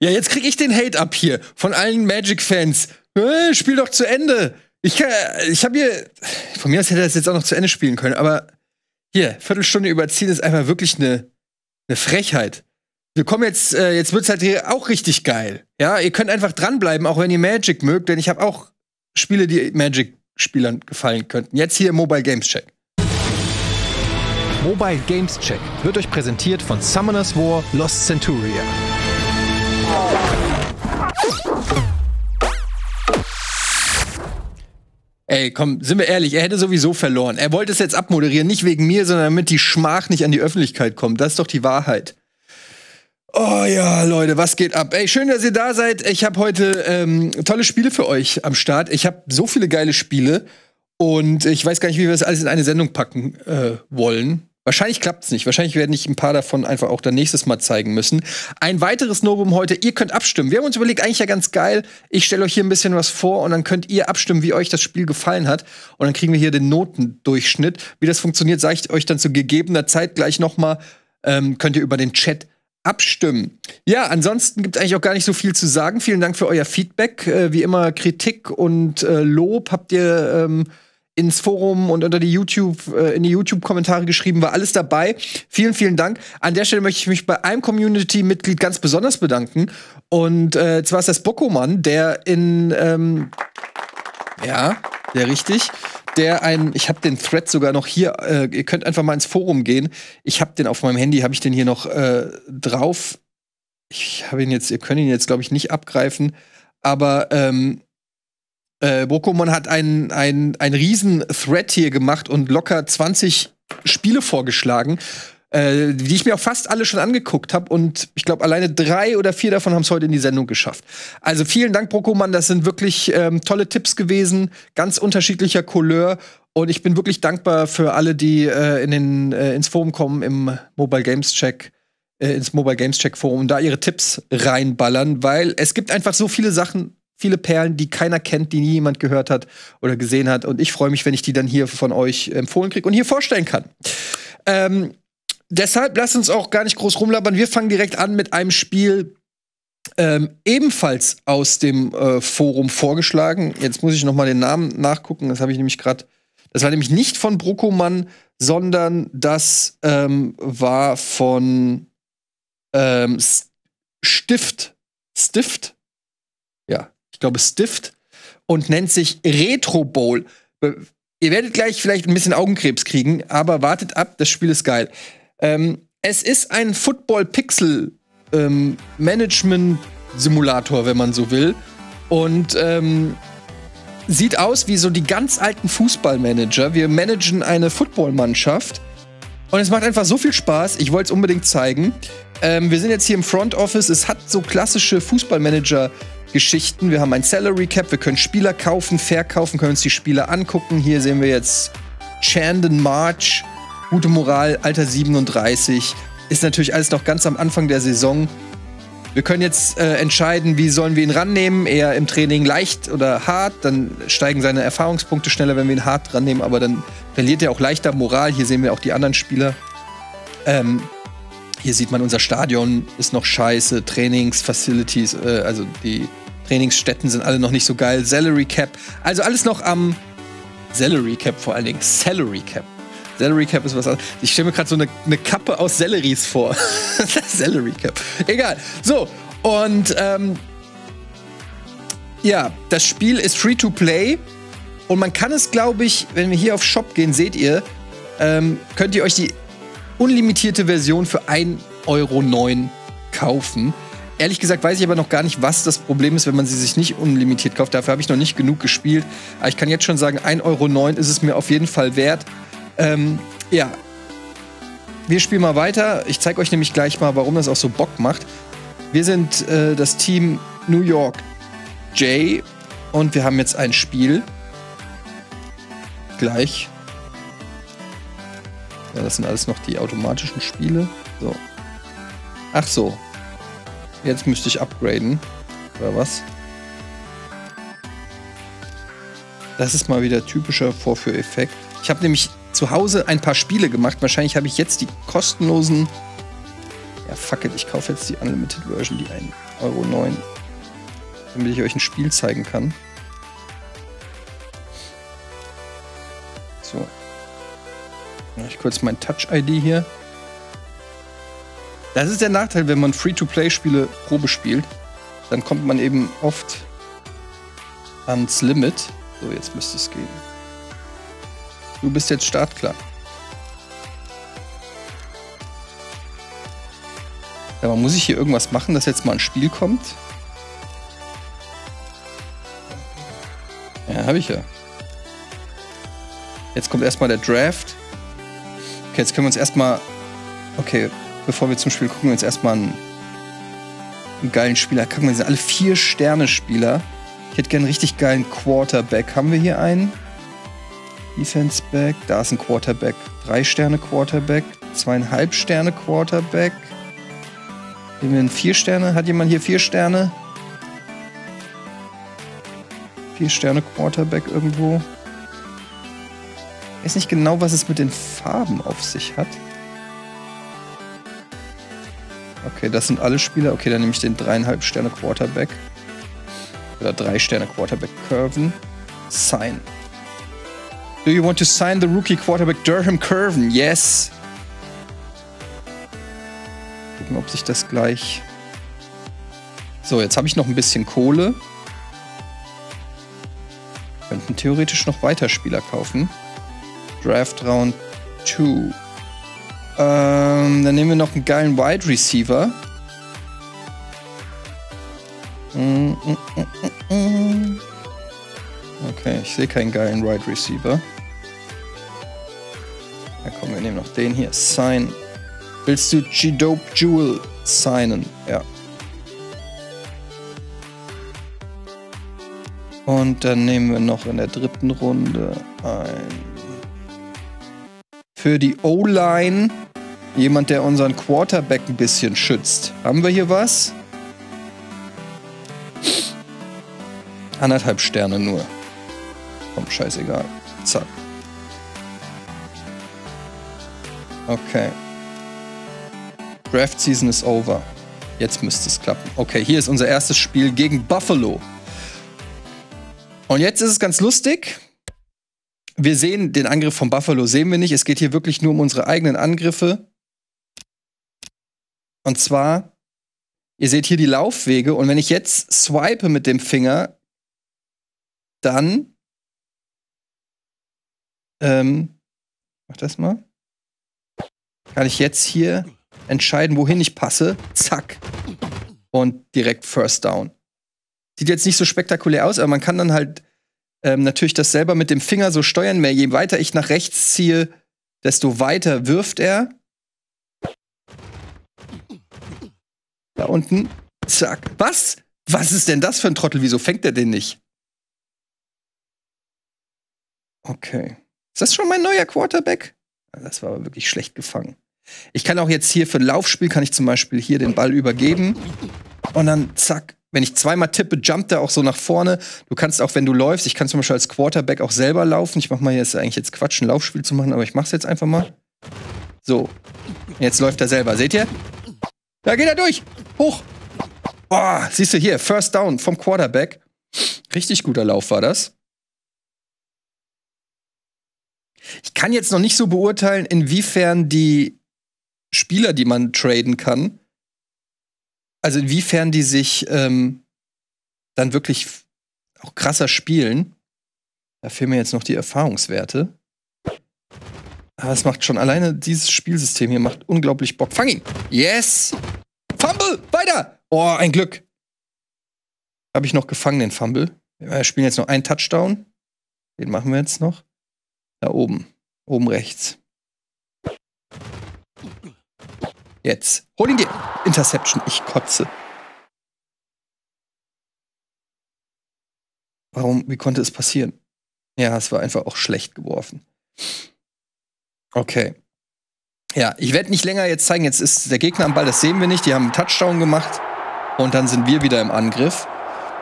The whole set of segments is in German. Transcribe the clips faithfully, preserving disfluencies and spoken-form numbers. Ja, jetzt krieg ich den Hate ab hier von allen Magic-Fans. Äh, spiel doch zu Ende. Ich kann, ich habe hier, von mir aus hätte er das jetzt auch noch zu Ende spielen können, aber hier, Viertelstunde überziehen ist einfach wirklich eine, eine Frechheit. Wir kommen jetzt, äh, jetzt wird's halt hier auch richtig geil. Ja, ihr könnt einfach dranbleiben, auch wenn ihr Magic mögt, denn ich habe auch Spiele, die Magic-Spielern gefallen könnten. Jetzt hier Mobile Games Check. Mobile Games Check wird euch präsentiert von Summoners War: Lost Centuria. Ey, komm, sind wir ehrlich, er hätte sowieso verloren. Er wollte es jetzt abmoderieren, nicht wegen mir, sondern damit die Schmach nicht an die Öffentlichkeit kommt. Das ist doch die Wahrheit. Oh ja, Leute, was geht ab? Ey, schön, dass ihr da seid. Ich habe heute ähm, tolle Spiele für euch am Start. Ich habe so viele geile Spiele und ich weiß gar nicht, wie wir das alles in eine Sendung packen äh, wollen. Wahrscheinlich klappt es nicht. Wahrscheinlich werde ich ein paar davon einfach auch dann nächstes Mal zeigen müssen. Ein weiteres Novum heute, ihr könnt abstimmen. Wir haben uns überlegt, eigentlich ja ganz geil, ich stelle euch hier ein bisschen was vor und dann könnt ihr abstimmen, wie euch das Spiel gefallen hat. Und dann kriegen wir hier den Notendurchschnitt. Wie das funktioniert, sage ich euch dann zu gegebener Zeit gleich noch mal. Ähm, könnt ihr über den Chat abstimmen. Ja, ansonsten gibt es eigentlich auch gar nicht so viel zu sagen. Vielen Dank für euer Feedback. Äh, wie immer, Kritik und äh, Lob habt ihr Ähm, ins Forum und unter die YouTube, äh, in die YouTube-Kommentare geschrieben, war alles dabei. Vielen, vielen Dank. An der Stelle möchte ich mich bei einem Community-Mitglied ganz besonders bedanken. Und äh, zwar ist das Brokoman, der in, ähm, ja, der richtig, der ein, ich habe den Thread sogar noch hier, äh, ihr könnt einfach mal ins Forum gehen. Ich habe den auf meinem Handy, habe ich den hier noch äh, drauf. Ich habe ihn jetzt, ihr könnt ihn jetzt, glaube ich, nicht abgreifen, aber, ähm, Äh, Brokoman hat einen ein, ein riesen Thread hier gemacht und locker zwanzig Spiele vorgeschlagen, äh, die ich mir auch fast alle schon angeguckt habe. Und ich glaube, alleine drei oder vier davon haben es heute in die Sendung geschafft. Also vielen Dank, Brokoman. Das sind wirklich ähm, tolle Tipps gewesen, ganz unterschiedlicher Couleur. Und ich bin wirklich dankbar für alle, die äh, in den, äh, ins Forum kommen, im Mobile Games Check, äh, ins Mobile Games Check Forum und da ihre Tipps reinballern, weil es gibt einfach so viele Sachen, viele Perlen, die keiner kennt, die nie jemand gehört hat oder gesehen hat. Und ich freue mich, wenn ich die dann hier von euch empfohlen kriege und hier vorstellen kann. Ähm, deshalb lasst uns auch gar nicht groß rumlabern. Wir fangen direkt an mit einem Spiel, ähm, ebenfalls aus dem äh, Forum vorgeschlagen. Jetzt muss ich noch mal den Namen nachgucken. Das habe ich nämlich gerade. Das war nämlich nicht von Brokoman, sondern das ähm, war von ähm, Stift. Stift? Ja. Ich glaube, Stift und nennt sich Retro Bowl. Ihr werdet gleich vielleicht ein bisschen Augenkrebs kriegen, aber wartet ab, das Spiel ist geil. Ähm, es ist ein Football-Pixel-Management-Simulator, ähm, wenn man so will. Und ähm, sieht aus wie so die ganz alten Fußballmanager. Wir managen eine Footballmannschaft. Und es macht einfach so viel Spaß. Ich wollte es unbedingt zeigen. Ähm, wir sind jetzt hier im Front Office. Es hat so klassische Fußballmanager Geschichten. Wir haben ein Salary Cap, wir können Spieler kaufen, verkaufen, können uns die Spieler angucken. Hier sehen wir jetzt Chandon March, gute Moral, Alter siebenunddreißig. Ist natürlich alles noch ganz am Anfang der Saison. Wir können jetzt äh, entscheiden, wie sollen wir ihn rannehmen. Eher im Training leicht oder hart. Dann steigen seine Erfahrungspunkte schneller, wenn wir ihn hart rannehmen. Aber dann verliert er auch leichter Moral. Hier sehen wir auch die anderen Spieler. Ähm, hier sieht man, unser Stadion ist noch scheiße. Trainingsfacilities, äh, also die Trainingsstätten sind alle noch nicht so geil. Salary Cap. Also alles noch am Salary Cap vor allen Dingen. Salary Cap. Salary Cap ist was anderes. Ich stelle mir gerade so eine, eine Kappe aus Selleries vor. Salary Cap. Egal. So. Und ähm, ja, das Spiel ist free to play. Und man kann es, glaube ich, wenn wir hier auf Shop gehen, seht ihr, ähm, könnt ihr euch die unlimitierte Version für ein Euro neun kaufen. Ehrlich gesagt weiß ich aber noch gar nicht, was das Problem ist, wenn man sie sich nicht unlimitiert kauft. Dafür habe ich noch nicht genug gespielt. Aber ich kann jetzt schon sagen, ein Euro neun ist es mir auf jeden Fall wert. Ähm, ja. Wir spielen mal weiter. Ich zeige euch nämlich gleich mal, warum das auch so Bock macht. Wir sind äh, das Team New York J und wir haben jetzt ein Spiel. Gleich. Ja, das sind alles noch die automatischen Spiele. So. Ach so. Jetzt müsste ich upgraden. Oder was? Das ist mal wieder typischer Vorführeffekt. Ich habe nämlich zu Hause ein paar Spiele gemacht. Wahrscheinlich habe ich jetzt die kostenlosen. ja fuck it, ich kaufe jetzt die Unlimited Version, die ein Euro neun, damit ich euch ein Spiel zeigen kann. So. Mach ich kurz mein Touch I D hier. Das ist der Nachteil, wenn man Free-to-Play-Spiele Probe spielt, dann kommt man eben oft ans Limit. So, jetzt müsste es gehen. Du bist jetzt startklar. Aber muss ich hier irgendwas machen, dass jetzt mal ein Spiel kommt? Ja, habe ich ja. Jetzt kommt erstmal der Draft. Okay, jetzt können wir uns erstmal... Okay, bevor wir zum Spiel gucken, wir uns erstmal einen, einen geilen Spieler. Gucken wir, die sind alle vier Sterne Spieler. Ich hätte gerne einen richtig geilen Quarterback. Haben wir hier einen? Defense Back. Da ist ein Quarterback. drei Sterne Quarterback. zwei Komma fünf Sterne Quarterback. Haben wir einen vier Sterne? Hat jemand hier vier Sterne? vier Sterne Quarterback irgendwo. Ich weiß nicht genau, was es mit den Farben auf sich hat. Okay, das sind alle Spieler. Okay, dann nehme ich den drei Komma fünf Sterne Quarterback. Oder drei Sterne Quarterback Curven. Sign. Do you want to sign the rookie quarterback Durham Curven? Yes! Gucken, ob sich das gleich... So, jetzt habe ich noch ein bisschen Kohle. Wir könnten theoretisch noch weiter Spieler kaufen. Draft Round zwei. Ähm, dann nehmen wir noch einen geilen Wide Receiver. Okay, ich sehe keinen geilen Wide Receiver. Na komm, wir nehmen noch den hier. Sign. Willst du G-Dope Jewel signen? Ja. Und dann nehmen wir noch in der dritten Runde ein... Für die O-Line jemand, der unseren Quarterback ein bisschen schützt. Haben wir hier was? Anderthalb Sterne nur. Komm, scheißegal. Zack. Okay. Draft Season is over. Jetzt müsste es klappen. Okay, hier ist unser erstes Spiel gegen Buffalo. Und jetzt ist es ganz lustig. Wir sehen den Angriff von Buffalo, sehen wir nicht. Es geht hier wirklich nur um unsere eigenen Angriffe. Und zwar, ihr seht hier die Laufwege. Und wenn ich jetzt swipe mit dem Finger, dann... Ähm, mach das mal. Kann ich jetzt hier entscheiden, wohin ich passe. Zack. Und direkt First Down. Sieht jetzt nicht so spektakulär aus, aber man kann dann halt... Ähm, natürlich das selber mit dem Finger so steuern mehr. Je weiter ich nach rechts ziehe, desto weiter wirft er. Da unten. Zack. Was? Was ist denn das für ein Trottel? Wieso fängt er den nicht? Okay. Ist das schon mein neuer Quarterback? Das war aber wirklich schlecht gefangen. Ich kann auch jetzt hier für ein Laufspiel, kann ich zum Beispiel hier den Ball übergeben. Und dann zack. Wenn ich zweimal tippe, jumpt er auch so nach vorne. Du kannst auch, wenn du läufst, ich kann zum Beispiel als Quarterback auch selber laufen. Ich mach mal jetzt eigentlich jetzt Quatsch, ein Laufspiel zu machen, aber ich mach's jetzt einfach mal. So. Jetzt läuft er selber. Seht ihr? Da geht er durch. Hoch. Boah, siehst du hier, First Down vom Quarterback. Richtig guter Lauf war das. Ich kann jetzt noch nicht so beurteilen, inwiefern die Spieler, die man traden kann, also inwiefern die sich ähm, dann wirklich auch krasser spielen. Da fehlen mir jetzt noch die Erfahrungswerte. Aber es macht schon alleine dieses Spielsystem hier macht unglaublich Bock. Fang ihn! Yes! Fumble! Weiter! Oh, ein Glück! Habe ich noch gefangen, den Fumble. Wir spielen jetzt noch einen Touchdown. Den machen wir jetzt noch. Da oben. Oben rechts. Jetzt. Hol ihn dir. Interception. Ich kotze. Warum? Wie konnte es passieren? Ja, es war einfach auch schlecht geworfen. Okay. Ja, ich werde nicht länger jetzt zeigen. Jetzt ist der Gegner am Ball. Das sehen wir nicht. Die haben einen Touchdown gemacht. Und dann sind wir wieder im Angriff.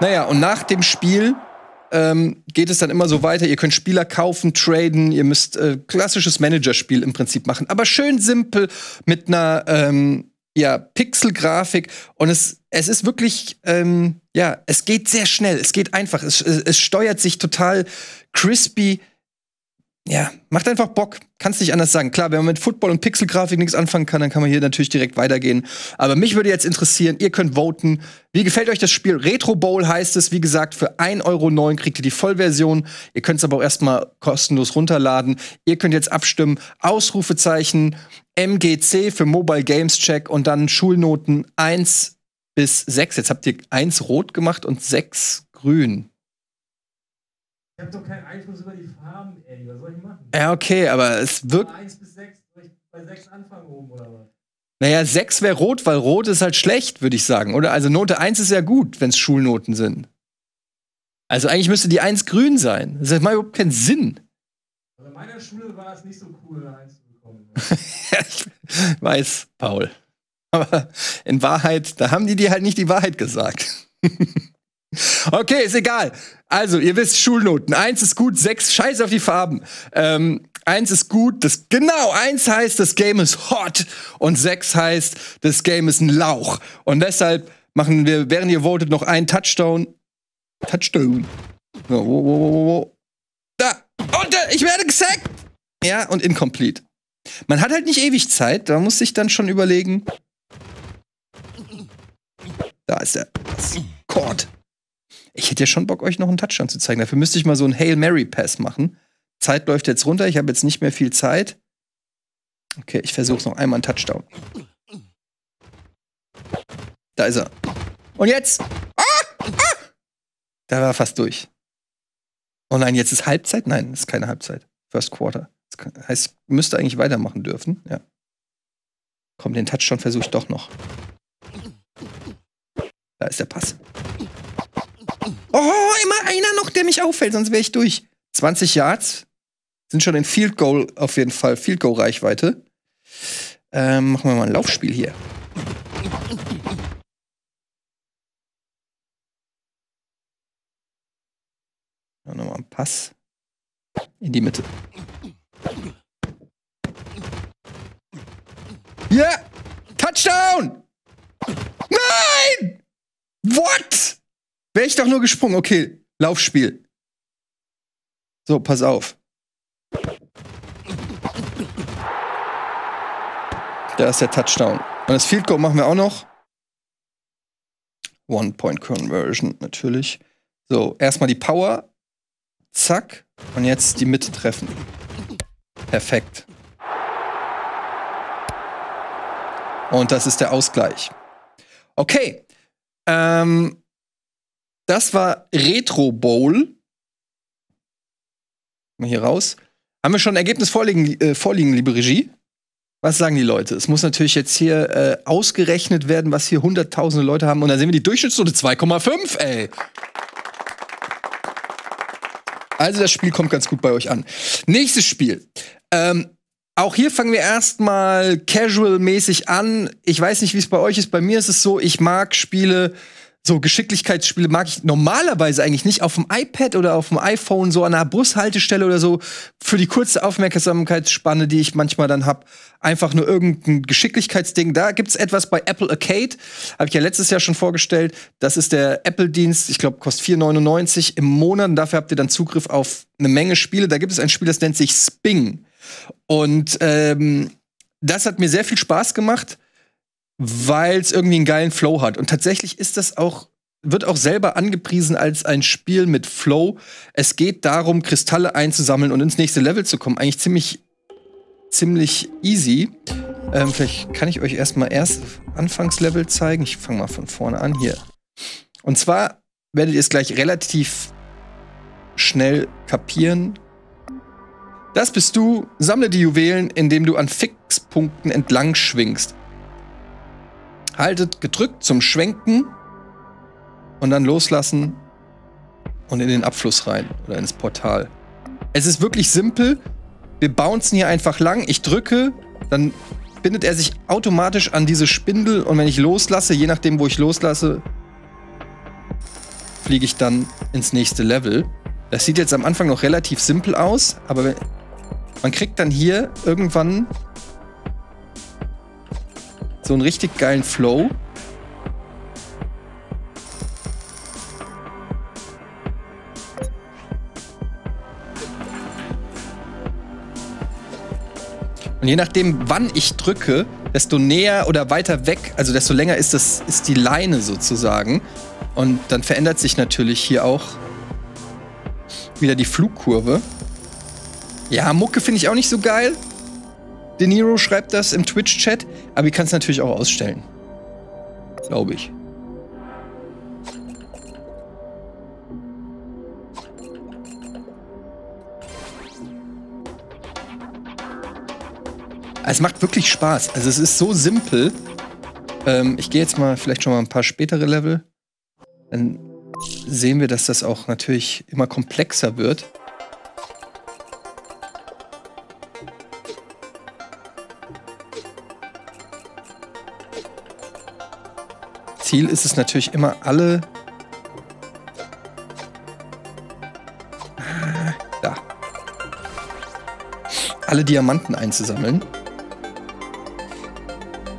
Naja, und nach dem Spiel ähm, geht es dann immer so weiter. Ihr könnt Spieler kaufen, traden. Ihr müsst äh, klassisches Managerspiel im Prinzip machen. Aber schön simpel mit einer ähm, ja, Pixelgrafik und es, es ist wirklich, ähm, ja, es geht sehr schnell, es geht einfach, es, es steuert sich total crispy. Ja, macht einfach Bock, kannst nicht anders sagen. Klar, wenn man mit Football und Pixelgrafik nichts anfangen kann, dann kann man hier natürlich direkt weitergehen. Aber mich würde jetzt interessieren, ihr könnt voten. Wie gefällt euch das Spiel? Retro Bowl heißt es, wie gesagt, für ein Euro neun kriegt ihr die Vollversion. Ihr könnt es aber auch erstmal kostenlos runterladen. Ihr könnt jetzt abstimmen, Ausrufezeichen, M G C für Mobile Games Check und dann Schulnoten eins bis sechs. Jetzt habt ihr eins rot gemacht und sechs grün. Ich hab doch keinen Einfluss über die Farben, ey. Was soll ich machen? Ja, okay, aber es wirkt. eins bis sechs, soll ich bei sechs anfangen oben, oder was? Naja, sechs wäre rot, weil rot ist halt schlecht, würde ich sagen, oder? Also Note eins ist ja gut, wenn es Schulnoten sind. Also eigentlich müsste die eins grün sein. Das macht überhaupt keinen Sinn. Also in meiner Schule war es nicht so cool, eine eins zu bekommen. Ja, ich weiß, Paul. Aber in Wahrheit, da haben die dir halt nicht die Wahrheit gesagt. Okay, ist egal. Also, ihr wisst, Schulnoten. Eins ist gut, sechs, scheiß auf die Farben. Ähm, eins ist gut, das, genau, eins heißt, das Game ist hot. Und sechs heißt, das Game ist ein Lauch. Und deshalb machen wir, während ihr votet, noch einen Touchdown. Touchdown. So, wo, wo, wo, wo. Da. Und äh, ich werde gesackt. Ja, und incomplete. Man hat halt nicht ewig Zeit, da muss ich dann schon überlegen. Da ist der Chord. Ich hätte ja schon Bock, euch noch einen Touchdown zu zeigen. Dafür müsste ich mal so einen Hail Mary Pass machen. Zeit läuft jetzt runter. Ich habe jetzt nicht mehr viel Zeit. Okay, ich versuche noch einmal einen Touchdown. Da ist er. Und jetzt. Ah! Ah! Da war er fast durch. Oh nein, jetzt ist Halbzeit? Nein, ist keine Halbzeit. First Quarter. Das heißt, müsste eigentlich weitermachen dürfen. Ja. Komm, den Touchdown versuche ich doch noch. Da ist der Pass. Oh, immer einer noch, der mich auffällt, sonst wäre ich durch. zwanzig Yards sind schon in Field Goal auf jeden Fall. Field Goal Reichweite. Ähm, machen wir mal ein Laufspiel hier. Dann nochmal einen Pass in die Mitte. Ja! Yeah! Touchdown! Nein! What? Wäre ich doch nur gesprungen. Okay, Laufspiel. So, pass auf. Da ist der Touchdown. Und das Field Goal machen wir auch noch. One-Point-Conversion, natürlich. So, erstmal die Power. Zack. Und jetzt die Mitte treffen. Perfekt. Und das ist der Ausgleich. Okay. Ähm... Das war Retro Bowl. Mal hier raus. Haben wir schon ein Ergebnis vorliegen, äh, vorliegen, liebe Regie? Was sagen die Leute? Es muss natürlich jetzt hier äh, ausgerechnet werden, was hier hunderttausende Leute haben. Und dann sehen wir die Durchschnittsnote zwei Komma fünf, ey. Also das Spiel kommt ganz gut bei euch an. Nächstes Spiel. Ähm, auch hier fangen wir erstmal casual-mäßig an. Ich weiß nicht, wie es bei euch ist. Bei mir ist es so, ich mag Spiele. So, Geschicklichkeitsspiele mag ich normalerweise eigentlich nicht. Auf dem iPad oder auf dem iPhone, so an einer Bushaltestelle oder so, für die kurze Aufmerksamkeitsspanne, die ich manchmal dann hab, einfach nur irgendein Geschicklichkeitsding. Da gibt's etwas bei Apple Arcade, habe ich ja letztes Jahr schon vorgestellt. Das ist der Apple-Dienst, ich glaube, kostet vier neunundneunzig im Monat. Und dafür habt ihr dann Zugriff auf eine Menge Spiele. Da gibt es ein Spiel, das nennt sich Sp!ng. Und ähm, das hat mir sehr viel Spaß gemacht, weil es irgendwie einen geilen Flow hat. Und tatsächlich ist das auch, wird auch selber angepriesen als ein Spiel mit Flow. Es geht darum, Kristalle einzusammeln und ins nächste Level zu kommen. Eigentlich ziemlich, ziemlich easy. Ähm, vielleicht kann ich euch erstmal erst Anfangslevel zeigen. Ich fange mal von vorne an hier. Und zwar werdet ihr es gleich relativ schnell kapieren. Das bist du. Sammle die Juwelen, indem du an Fixpunkten entlang schwingst. Haltet gedrückt zum Schwenken und dann loslassen und in den Abfluss rein oder ins Portal. Es ist wirklich simpel. Wir bouncen hier einfach lang. Ich drücke, dann bindet er sich automatisch an diese Spindel und wenn ich loslasse, je nachdem, wo ich loslasse, fliege ich dann ins nächste Level. Das sieht jetzt am Anfang noch relativ simpel aus, aber man kriegt dann hier irgendwann so einen richtig geilen Flow. Und je nachdem, wann ich drücke, desto näher oder weiter weg, also desto länger ist, das, ist die Leine sozusagen. Und dann verändert sich natürlich hier auch wieder die Flugkurve. Ja, Mucke finde ich auch nicht so geil. De Niro schreibt das im Twitch-Chat. Aber ich kann es natürlich auch ausstellen. Glaube ich. Es macht wirklich Spaß. Also es ist so simpel. Ähm, ich gehe jetzt mal vielleicht schon mal ein paar spätere Level. Dann sehen wir, dass das auch natürlich immer komplexer wird. Ziel ist es natürlich immer alle... Da. Alle Diamanten einzusammeln.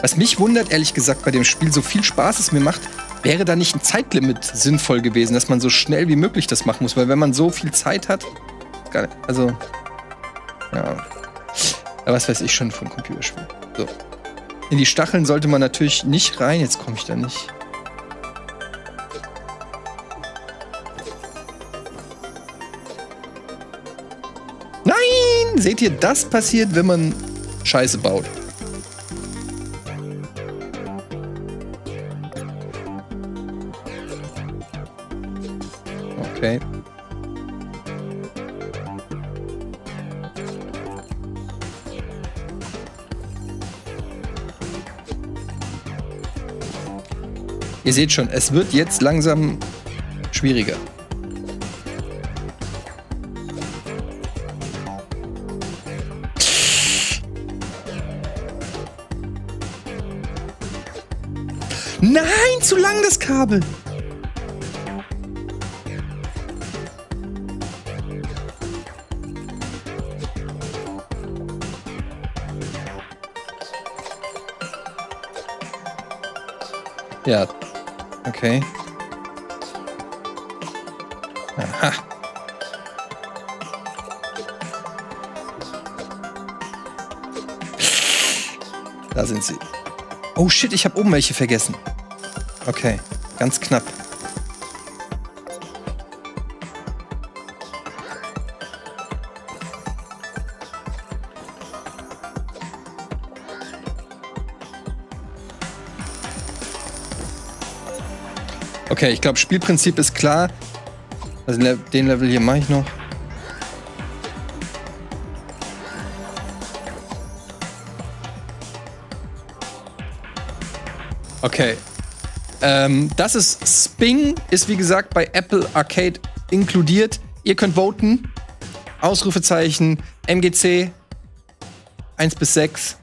Was mich wundert, ehrlich gesagt, bei dem Spiel, so viel Spaß es mir macht, wäre da nicht ein Zeitlimit sinnvoll gewesen, dass man so schnell wie möglich das machen muss, weil wenn man so viel Zeit hat, gar nicht, also, ja, aber was weiß ich schon von Computerspielen. So. In die Stacheln sollte man natürlich nicht rein, jetzt komme ich da nicht. Nein! Seht ihr, das passiert, wenn man Scheiße baut. Okay. Ihr seht schon, es wird jetzt langsam schwieriger. Nein, zu lang das Kabel! Ja, okay. Aha. Da sind sie. Oh shit, ich habe oben welche vergessen. Okay, ganz knapp. Okay, ich glaube, Spielprinzip ist klar. Also den Level hier mache ich noch. Okay. Ähm, das ist Sping, ist wie gesagt bei Apple Arcade inkludiert. Ihr könnt voten. Ausrufezeichen, M G C, eins bis sechs.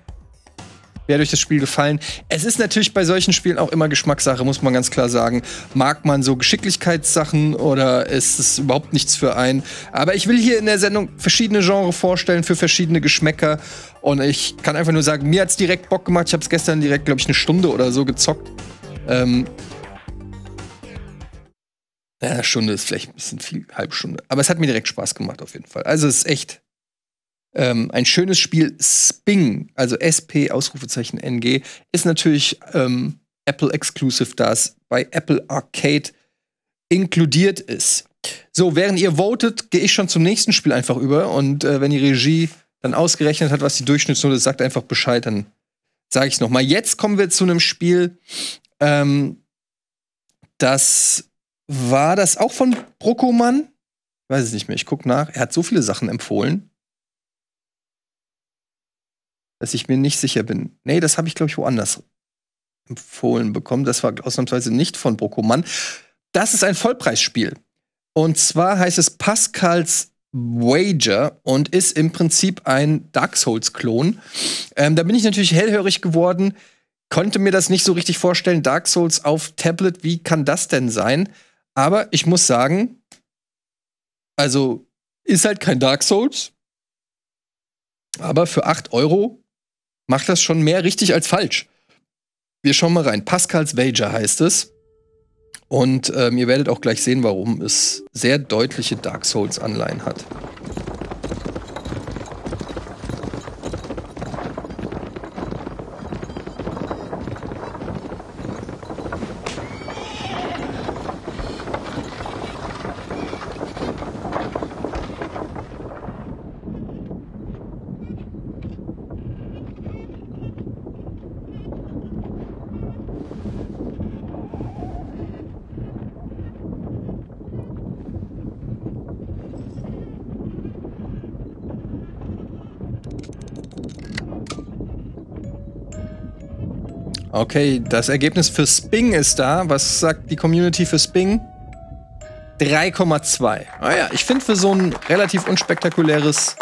Wäre durch das Spiel gefallen. Es ist natürlich bei solchen Spielen auch immer Geschmackssache, muss man ganz klar sagen. Mag man so Geschicklichkeitssachen oder ist es überhaupt nichts für einen? Aber ich will hier in der Sendung verschiedene Genres vorstellen für verschiedene Geschmäcker. Und ich kann einfach nur sagen, mir hat es direkt Bock gemacht. Ich habe es gestern direkt, glaube ich, eine Stunde oder so gezockt. Ähm. Naja, Stunde ist vielleicht ein bisschen viel, halbe Stunde. Aber es hat mir direkt Spaß gemacht, auf jeden Fall. Also es ist echt. Ähm, ein schönes Spiel, Sp!ng, also S P, Ausrufezeichen N G, ist natürlich ähm, Apple-exclusive, da es bei Apple Arcade inkludiert ist. So, während ihr votet, gehe ich schon zum nächsten Spiel einfach über. Und äh, wenn die Regie dann ausgerechnet hat, was die Durchschnittsnote ist, sagt einfach Bescheid, dann sage ich es nochmal. Jetzt kommen wir zu einem Spiel, ähm, das war das auch von Brokoman? Ich weiß es nicht mehr, ich gucke nach. Er hat so viele Sachen empfohlen, dass ich mir nicht sicher bin. Nee, das habe ich, glaube ich, woanders empfohlen bekommen. Das war ausnahmsweise nicht von Brokoman. Das ist ein Vollpreisspiel. Und zwar heißt es Pascal's Wager und ist im Prinzip ein Dark Souls-Klon. Ähm, da bin ich natürlich hellhörig geworden, konnte mir das nicht so richtig vorstellen. Dark Souls auf Tablet, wie kann das denn sein? Aber ich muss sagen, also ist halt kein Dark Souls. Aber für acht Euro macht das schon mehr richtig als falsch. Wir schauen mal rein. Pascal's Wager heißt es. Und ähm, ihr werdet auch gleich sehen, warum es sehr deutliche Dark Souls-Anleihen hat. Okay, das Ergebnis für Sp!ng ist da. Was sagt die Community für Sp!ng? drei Komma zwei. Ah ja, ich finde für so ein relativ unspektakuläres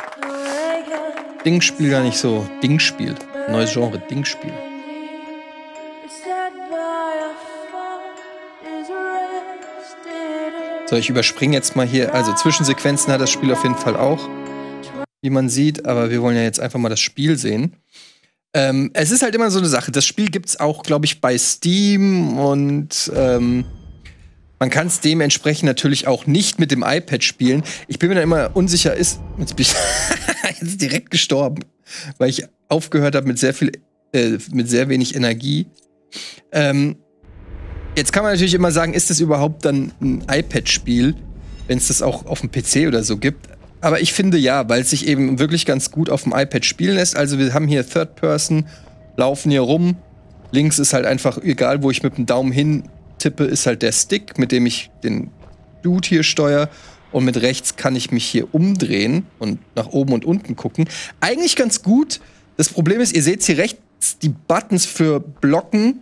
Dingspiel gar nicht so. Dingspiel. Neues Genre, Dingspiel. So, ich überspringe jetzt mal hier. Also Zwischensequenzen hat das Spiel auf jeden Fall auch, wie man sieht. Aber wir wollen ja jetzt einfach mal das Spiel sehen. Ähm, es ist halt immer so eine Sache. Das Spiel gibt es auch, glaube ich, bei Steam und ähm, man kann es dementsprechend natürlich auch nicht mit dem iPad spielen. Ich bin mir da immer unsicher, ist. Jetzt bin ich jetzt direkt gestorben, weil ich aufgehört habe mit sehr viel, äh, mit sehr wenig Energie. Ähm, jetzt kann man natürlich immer sagen, ist das überhaupt dann ein iPad-Spiel, wenn es das auch auf dem P C oder so gibt? Aber ich finde ja, weil es sich eben wirklich ganz gut auf dem iPad spielen lässt. Also wir haben hier Third Person, laufen hier rum. Links ist halt einfach, egal wo ich mit dem Daumen hin tippe, ist halt der Stick, mit dem ich den Dude hier steuere. Und mit rechts kann ich mich hier umdrehen und nach oben und unten gucken. Eigentlich ganz gut. Das Problem ist, ihr seht hier rechts die Buttons für Blocken.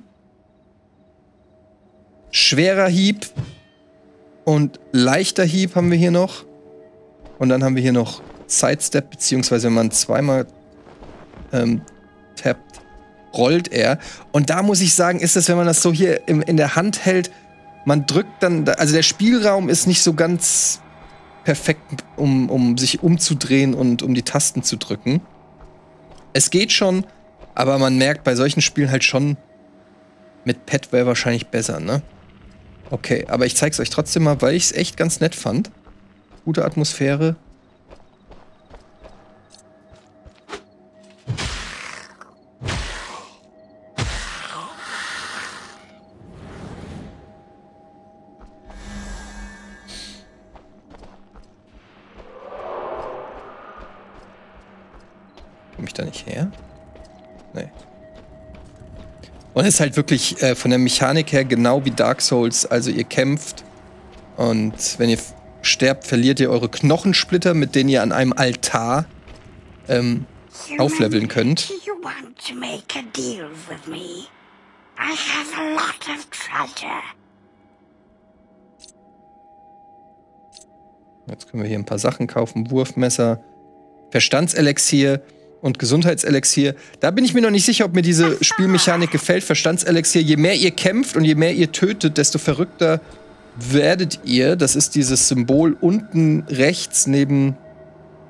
Schwerer Hieb und leichter Hieb haben wir hier noch. Und dann haben wir hier noch Sidestep, beziehungsweise wenn man zweimal ähm, tappt, rollt er. Und da muss ich sagen, ist das, wenn man das so hier im, in der Hand hält, man drückt dann, also der Spielraum ist nicht so ganz perfekt, um, um sich umzudrehen und um die Tasten zu drücken. Es geht schon, aber man merkt bei solchen Spielen halt schon, mit Pad wäre wahrscheinlich besser, ne? Okay, aber ich zeig's euch trotzdem mal, weil ich es echt ganz nett fand. Gute Atmosphäre. Komm ich da nicht her? Nee. Und es ist halt wirklich äh, von der Mechanik her genau wie Dark Souls. Also ihr kämpft und wenn ihr sterbt, verliert ihr eure Knochensplitter, mit denen ihr an einem Altar ähm, aufleveln könnt. Jetzt können wir hier ein paar Sachen kaufen. Wurfmesser, Verstandselixier und Gesundheitselixier. Da bin ich mir noch nicht sicher, ob mir diese Spielmechanik gefällt. Verstandselixier, je mehr ihr kämpft und je mehr ihr tötet, desto verrückter werdet ihr. Das ist dieses Symbol unten rechts neben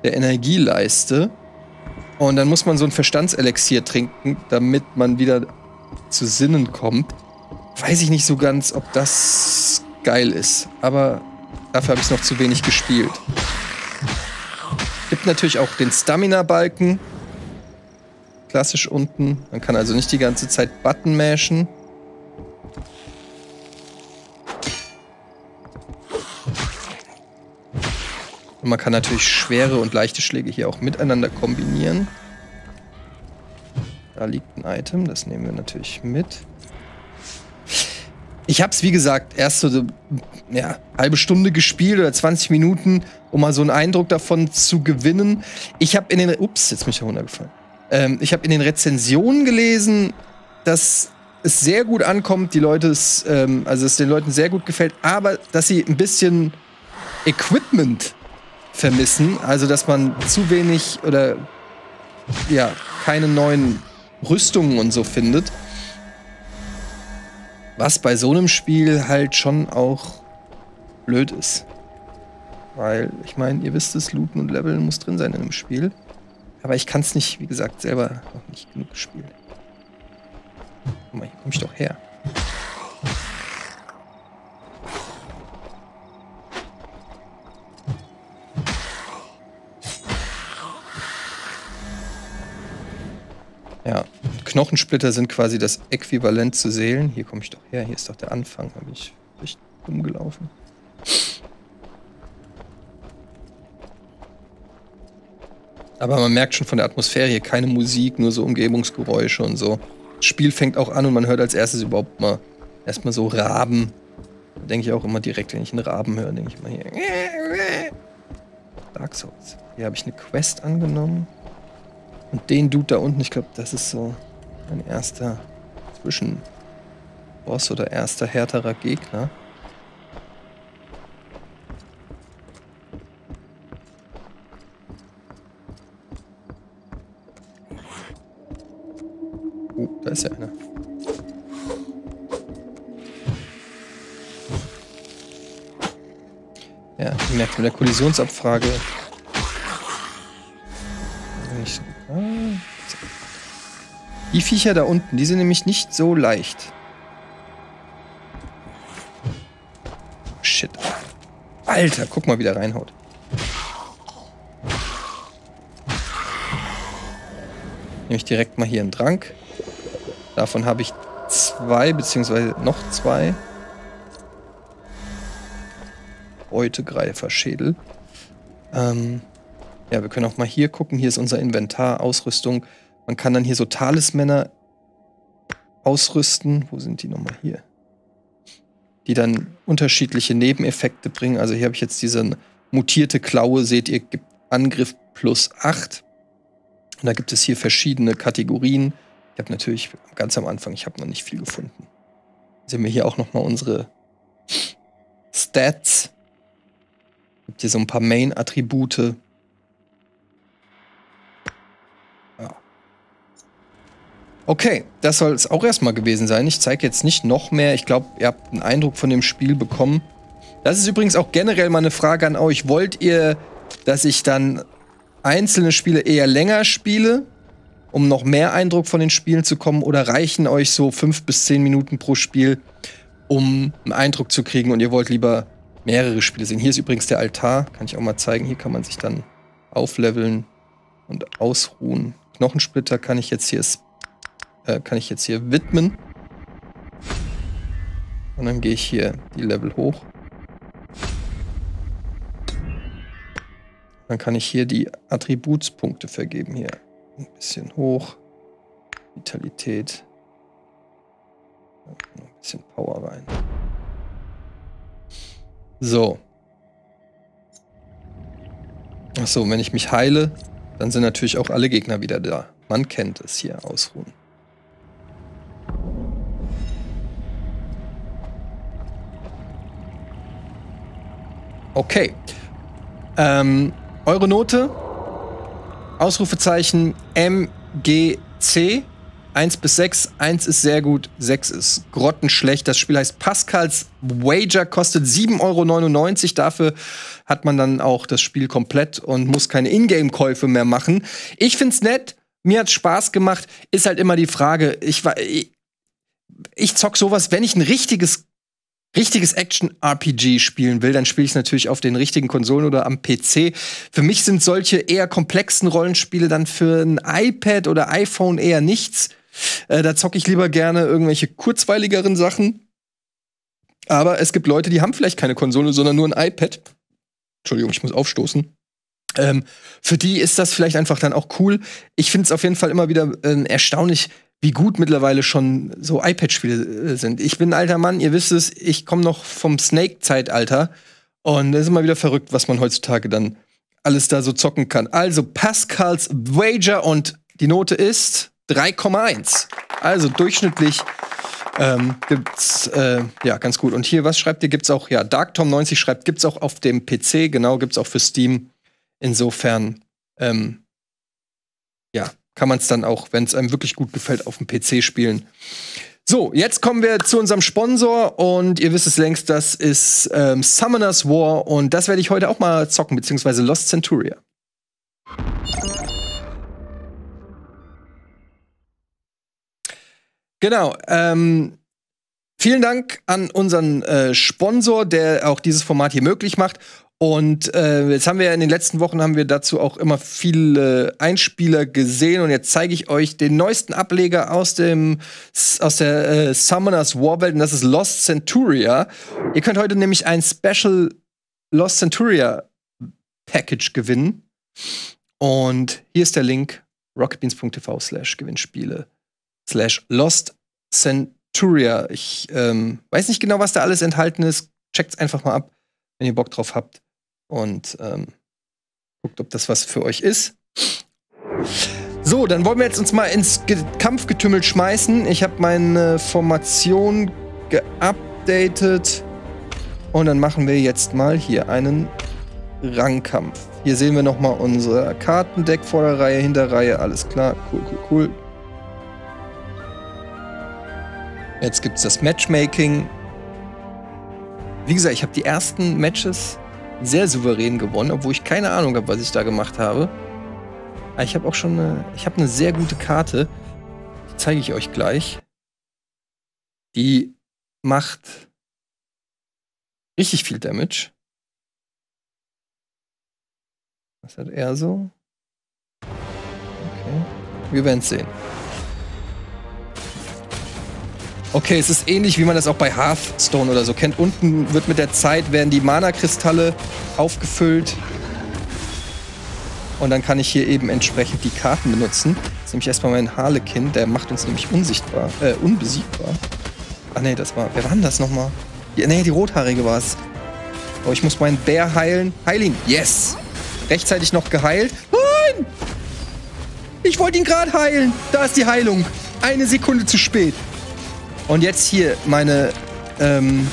der Energieleiste. Und dann muss man so ein Verstandselixier trinken, damit man wieder zu Sinnen kommt. Weiß ich nicht so ganz, ob das geil ist. Aber dafür habe ich es noch zu wenig gespielt. Gibt natürlich auch den Stamina-Balken. Klassisch unten. Man kann also nicht die ganze Zeit Button mashen. Und man kann natürlich schwere und leichte Schläge hier auch miteinander kombinieren. Da liegt ein Item, das nehmen wir natürlich mit. Ich habe es, wie gesagt, erst so eine ja, halbe Stunde gespielt oder zwanzig Minuten, um mal so einen Eindruck davon zu gewinnen. Ich habe in den... Ups, jetzt bin ich runtergefallen. Ähm, ich habe in den Rezensionen gelesen, dass es sehr gut ankommt, die Leute es, ähm, also es den Leuten sehr gut gefällt, aber dass sie ein bisschen Equipment vermissen, also dass man zu wenig oder ja, keine neuen Rüstungen und so findet. Was bei so einem Spiel halt schon auch blöd ist. Weil, ich meine, ihr wisst es, Looten und Leveln muss drin sein in einem Spiel. Aber ich kann es nicht, wie gesagt, selber noch nicht genug spielen. Guck mal, hier komm ich doch her. Ja, Knochensplitter sind quasi das Äquivalent zu Seelen. Hier komme ich doch her, hier ist doch der Anfang. Da bin ich echt rumgelaufen. Aber man merkt schon von der Atmosphäre hier keine Musik, nur so Umgebungsgeräusche und so. Das Spiel fängt auch an und man hört als erstes überhaupt mal erstmal so Raben. Da denke ich auch immer direkt, wenn ich einen Raben höre, denke ich mal hier. Dark Souls. Hier habe ich eine Quest angenommen. Und den Dude da unten, ich glaube, das ist so mein erster Zwischenboss oder erster härterer Gegner. Da ist ja einer. Ja, ihr merkt mit der Kollisionsabfrage. Die Viecher da unten, die sind nämlich nicht so leicht. Shit. Alter, guck mal, wie der reinhaut. Nehme ich direkt mal hier einen Trank. Davon habe ich zwei, beziehungsweise noch zwei. Beutegreiferschädel. Ähm, ja, wir können auch mal hier gucken. Hier ist unser Inventar, Ausrüstung. Man kann dann hier so Talismänner ausrüsten. Wo sind die nochmal hier? Die dann unterschiedliche Nebeneffekte bringen. Also hier habe ich jetzt diese mutierte Klaue. Seht ihr, gibt Angriff plus acht. Und da gibt es hier verschiedene Kategorien. Ich habe natürlich ganz am Anfang, ich habe noch nicht viel gefunden. Sehen wir hier auch nochmal unsere Stats. Gibt hier so ein paar Main-Attribute. Ja. Okay, das soll es auch erstmal gewesen sein. Ich zeige jetzt nicht noch mehr. Ich glaube, ihr habt einen Eindruck von dem Spiel bekommen. Das ist übrigens auch generell mal eine Frage an euch. Wollt ihr, dass ich dann einzelne Spiele eher länger spiele, um noch mehr Eindruck von den Spielen zu kommen, oder reichen euch so fünf bis zehn Minuten pro Spiel, um einen Eindruck zu kriegen und ihr wollt lieber mehrere Spiele sehen? Hier ist übrigens der Altar, kann ich auch mal zeigen. Hier kann man sich dann aufleveln und ausruhen. Knochensplitter kann ich jetzt hier, äh, kann ich jetzt hier widmen. Und dann gehe ich hier die Level hoch. Dann kann ich hier die Attributspunkte vergeben hier. Ein bisschen hoch. Vitalität. Ein bisschen Power rein. So. Achso, wenn ich mich heile, dann sind natürlich auch alle Gegner wieder da. Man kennt es hier, ausruhen. Okay. Ähm, eure Note? Ausrufezeichen M G C. eins bis sechs. eins ist sehr gut, sechs ist grottenschlecht. Das Spiel heißt Pascal's Wager, kostet sieben Euro neunundneunzig. Dafür hat man dann auch das Spiel komplett und muss keine Ingame-Käufe mehr machen. Ich find's nett. Mir hat's Spaß gemacht. Ist halt immer die Frage, ich, ich, ich zock sowas, wenn ich ein richtiges Richtiges Action-R P G spielen will, dann spiele ich es natürlich auf den richtigen Konsolen oder am P C. Für mich sind solche eher komplexen Rollenspiele dann für ein iPad oder iPhone eher nichts. Äh, da zocke ich lieber gerne irgendwelche kurzweiligeren Sachen. Aber es gibt Leute, die haben vielleicht keine Konsole, sondern nur ein iPad. Entschuldigung, ich muss aufstoßen. Ähm, für die ist das vielleicht einfach dann auch cool. Ich finde es auf jeden Fall immer wieder äh, erstaunlich, wie gut mittlerweile schon so iPad-Spiele sind. Ich bin ein alter Mann, ihr wisst es, ich komme noch vom Snake-Zeitalter. Und es ist immer wieder verrückt, was man heutzutage dann alles da so zocken kann. Also Pascal's Wager, und die Note ist drei Komma eins. Also durchschnittlich ähm, gibt's, äh, ja, ganz gut. Und hier, was schreibt ihr? Gibt's auch, ja, Dark Tom neunzig schreibt, gibt's auch auf dem P C, genau, gibt's auch für Steam. Insofern, ähm, ja, kann man es dann auch, wenn es einem wirklich gut gefällt, auf dem P C spielen. So, jetzt kommen wir zu unserem Sponsor. Und ihr wisst es längst, das ist ähm, Summoners War. Und das werde ich heute auch mal zocken, beziehungsweise Lost Centuria. Genau. Ähm, vielen Dank an unseren äh, Sponsor, der auch dieses Format hier möglich macht. Und äh, jetzt haben wir in den letzten Wochen haben wir dazu auch immer viele Einspieler gesehen und jetzt zeige ich euch den neuesten Ableger aus dem aus der äh, Summoners War Welt und das ist Lost Centuria. Ihr könnt heute nämlich ein Special Lost Centuria Package gewinnen und hier ist der Link rocketbeans punkt tv slash Gewinnspiele slash Lost Centuria. Ich ähm, weiß nicht genau, was da alles enthalten ist. Checkt's einfach mal ab, wenn ihr Bock drauf habt. Und ähm, guckt, ob das was für euch ist. So, dann wollen wir jetzt uns mal ins Ge Kampfgetümmel schmeißen. Ich habe meine Formation geupdatet. Und dann machen wir jetzt mal hier einen Rangkampf. Hier sehen wir noch mal unser Kartendeck, Vorderreihe, Hinterreihe, alles klar. Cool, cool, cool. Jetzt gibt's das Matchmaking. Wie gesagt, ich habe die ersten Matches sehr souverän gewonnen, obwohl ich keine Ahnung habe, was ich da gemacht habe. Aber ich habe auch schon eine, ich habe eine sehr gute Karte. Die zeige ich euch gleich. Die macht richtig viel Damage. Was hat er so? Okay. Wir werden es sehen. Okay, es ist ähnlich, wie man das auch bei Hearthstone oder so kennt. Unten wird mit der Zeit, werden die Mana-Kristalle aufgefüllt. Und dann kann ich hier eben entsprechend die Karten benutzen. Jetzt nehme ich erstmal meinen Harlekin, der macht uns nämlich unsichtbar, äh, unbesiegbar. Ah ne, das war, wer war denn das nochmal? Ja, ne, die Rothaarige war es. Oh, ich muss meinen Bär heilen. Heil ihn, yes! Rechtzeitig noch geheilt. Nein! Ich wollte ihn gerade heilen. Da ist die Heilung. Eine Sekunde zu spät. Und jetzt hier, meine ähm,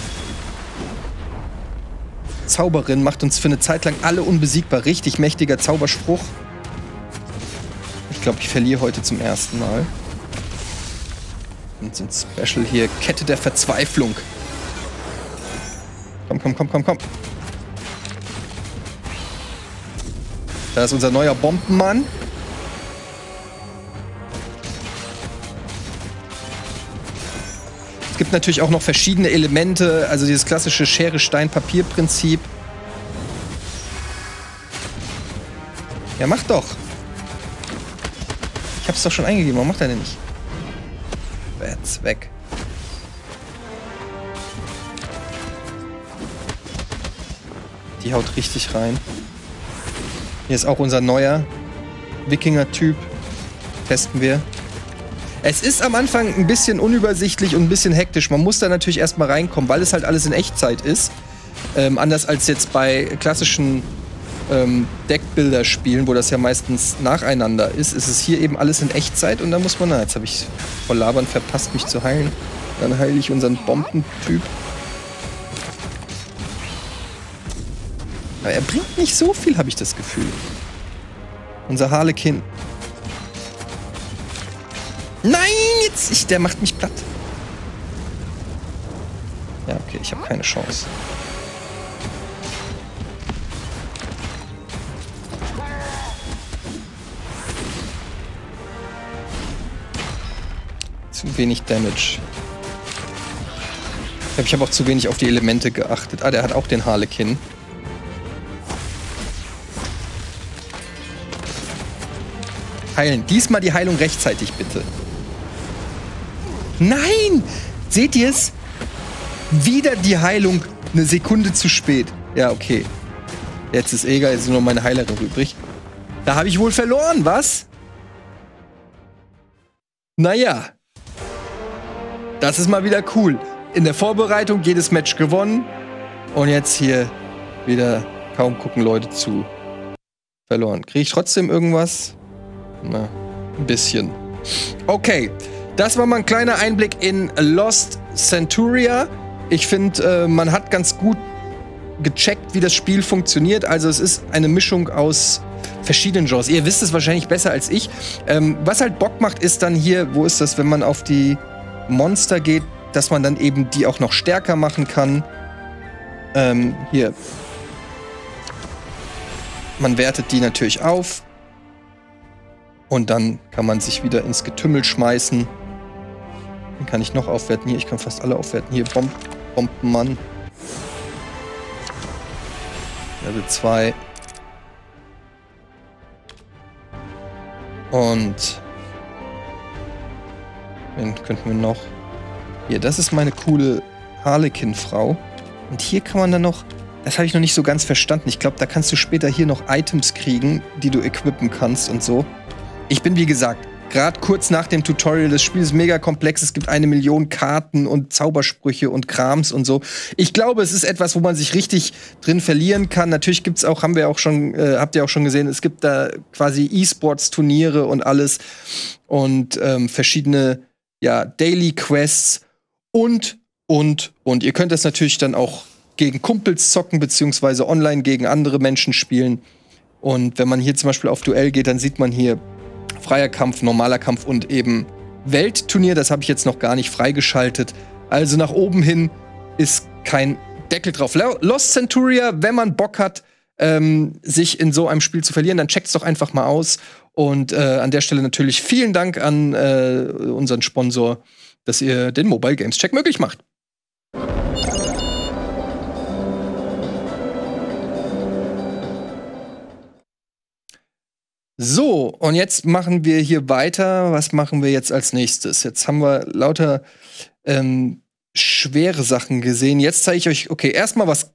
Zauberin macht uns für eine Zeit lang alle unbesiegbar. Richtig mächtiger Zauberspruch. Ich glaube, ich verliere heute zum ersten Mal. Und so ein Special hier. Kette der Verzweiflung. Komm, komm, komm, komm, komm. Da ist unser neuer Bombenmann. Es gibt natürlich auch noch verschiedene Elemente, also dieses klassische Schere-Stein-Papier-Prinzip. Ja, mach doch! Ich hab's doch schon eingegeben, warum macht er denn nicht? Jetzt weg. Die haut richtig rein. Hier ist auch unser neuer Wikinger-Typ. Testen wir. Es ist am Anfang ein bisschen unübersichtlich und ein bisschen hektisch. Man muss da natürlich erstmal reinkommen, weil es halt alles in Echtzeit ist. Ähm, anders als jetzt bei klassischen ähm, Deckbilderspielen, wo das ja meistens nacheinander ist, ist es hier eben alles in Echtzeit und dann muss man, na, jetzt habe ich vor Labern verpasst, mich zu heilen. Dann heile ich unseren Bombentyp. Aber er bringt nicht so viel, habe ich das Gefühl. Unser Harlekin. Nein, jetzt! Ich, der macht mich platt. Ja, okay, ich habe keine Chance. Zu wenig Damage. Ich glaube, ich habe auch zu wenig auf die Elemente geachtet. Ah, der hat auch den Harlekin. Heilen. Diesmal die Heilung rechtzeitig, bitte. Nein! Seht ihr es? Wieder die Heilung eine Sekunde zu spät. Ja, okay. Jetzt ist egal, jetzt ist nur meine Heilerin übrig. Da habe ich wohl verloren, was? Naja. Das ist mal wieder cool. In der Vorbereitung jedes Match gewonnen. Und jetzt hier wieder kaum gucken Leute zu. Verloren. Kriege ich trotzdem irgendwas? Na, ein bisschen. Okay. Das war mal ein kleiner Einblick in Lost Centuria. Ich finde, äh, man hat ganz gut gecheckt, wie das Spiel funktioniert. Also es ist eine Mischung aus verschiedenen Genres. Ihr wisst es wahrscheinlich besser als ich. Ähm, was halt Bock macht, ist dann hier, wo ist das, wenn man auf die Monster geht, dass man dann eben die auch noch stärker machen kann. Ähm, hier. Man wertet die natürlich auf. Und dann kann man sich wieder ins Getümmel schmeißen. Den kann ich noch aufwerten. Hier, ich kann fast alle aufwerten. Hier, Bomb Bombenmann. Level zwei. Und wen könnten wir noch? Hier, das ist meine coole Harlekin-Frau. Und hier kann man dann noch, das habe ich noch nicht so ganz verstanden. Ich glaube, da kannst du später hier noch Items kriegen, die du equippen kannst und so. Ich bin, wie gesagt, gerade kurz nach dem Tutorial. Das Spiel ist mega komplex. Es gibt eine Million Karten und Zaubersprüche und Krams und so. Ich glaube, es ist etwas, wo man sich richtig drin verlieren kann. Natürlich gibt's auch, haben wir auch schon, äh, habt ihr auch schon gesehen, es gibt da quasi E-Sports-Turniere und alles und ähm, verschiedene, ja, Daily Quests und und und. Ihr könnt das natürlich dann auch gegen Kumpels zocken beziehungsweise online gegen andere Menschen spielen. Und wenn man hier zum Beispiel auf Duell geht, dann sieht man hier freier Kampf, normaler Kampf und eben Weltturnier. Das habe ich jetzt noch gar nicht freigeschaltet. Also nach oben hin ist kein Deckel drauf. Lost Centuria, wenn man Bock hat, ähm, sich in so einem Spiel zu verlieren, dann checkt's doch einfach mal aus. Und äh, an der Stelle natürlich vielen Dank an äh, unseren Sponsor, dass ihr den Mobile Games Check möglich macht. So, und jetzt machen wir hier weiter. Was machen wir jetzt als nächstes? Jetzt haben wir lauter ähm, schwere Sachen gesehen. Jetzt zeige ich euch, okay, erstmal was,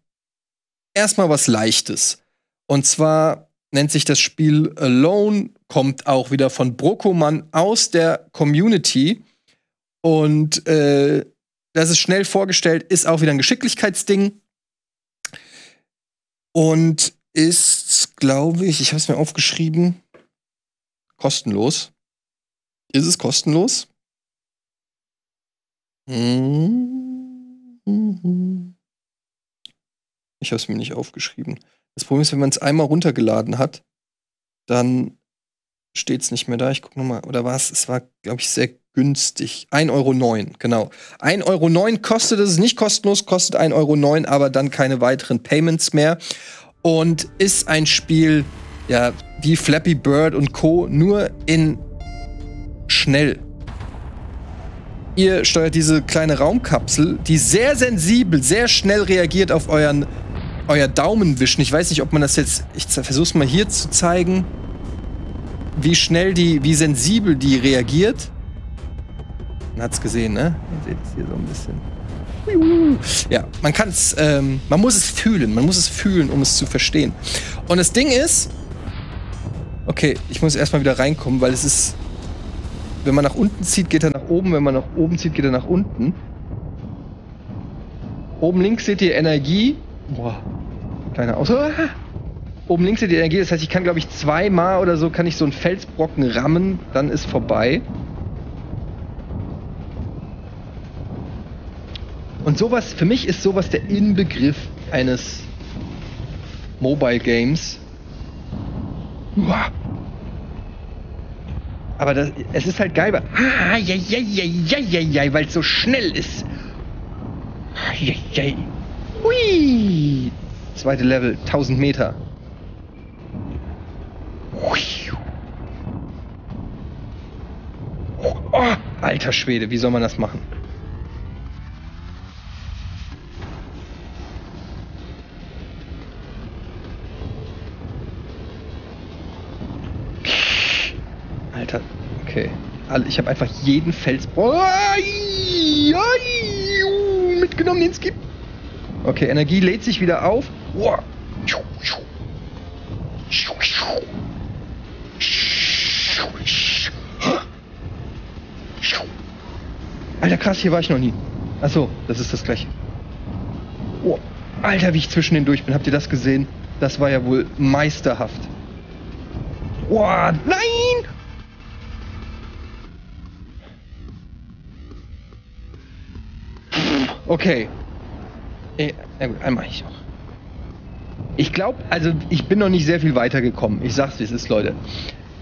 erstmal was Leichtes. Und zwar nennt sich das Spiel Alone, kommt auch wieder von Brokoman aus der Community. Und äh, das ist schnell vorgestellt, ist auch wieder ein Geschicklichkeitsding. Und ist, glaube ich, ich habe es mir aufgeschrieben, kostenlos. Ist es kostenlos? Mm-hmm. Ich habe es mir nicht aufgeschrieben. Das Problem ist, wenn man es einmal runtergeladen hat, dann steht es nicht mehr da. Ich gucke nochmal. Oder war es? Es war, glaube ich, sehr günstig. ein Euro neun, genau. ein Euro neun kostet es, nicht kostenlos, kostet ein Euro neun, aber dann keine weiteren Payments mehr. Und ist ein Spiel, ja, wie Flappy Bird und Co., nur in schnell. Ihr steuert diese kleine Raumkapsel, die sehr sensibel, sehr schnell reagiert auf euren euer Daumenwischen. Ich weiß nicht, ob man das jetzt, ich versuch's mal hier zu zeigen, wie schnell die, wie sensibel die reagiert. Man hat's gesehen, ne? Ihr seht es hier so ein bisschen. Ja, man kann es, ähm, man muss es fühlen, man muss es fühlen, um es zu verstehen. Und das Ding ist, okay, ich muss erstmal wieder reinkommen, weil es ist, wenn man nach unten zieht, geht er nach oben, wenn man nach oben zieht, geht er nach unten. Oben links seht ihr Energie, boah, kleiner Aus. Oben links seht ihr Energie, das heißt, ich kann, glaube ich, zweimal oder so, kann ich so einen Felsbrocken rammen, dann ist vorbei. Und sowas, für mich ist sowas der Inbegriff eines Mobile Games. Uah. Aber das, es ist halt geil, ah, ja, ja, ja, ja, ja, ja, weil es so schnell ist. Ah, ja, ja. Hui. Zweite Level, tausend Meter. Hui. Oh, oh, alter Schwede, wie soll man das machen? Okay. Ich habe einfach jeden Fels... Oh, ai, ai, mitgenommen, den es gibt. Okay, Energie lädt sich wieder auf. Oh. Alter, krass, hier war ich noch nie. Achso, das ist das gleiche. Oh. Alter, wie ich zwischen den durch bin. Habt ihr das gesehen? Das war ja wohl meisterhaft. Oh, nein! Okay. Na gut, einmal ich noch. Ich glaube, also ich bin noch nicht sehr viel weiter gekommen. Ich sag's, wie es ist, Leute.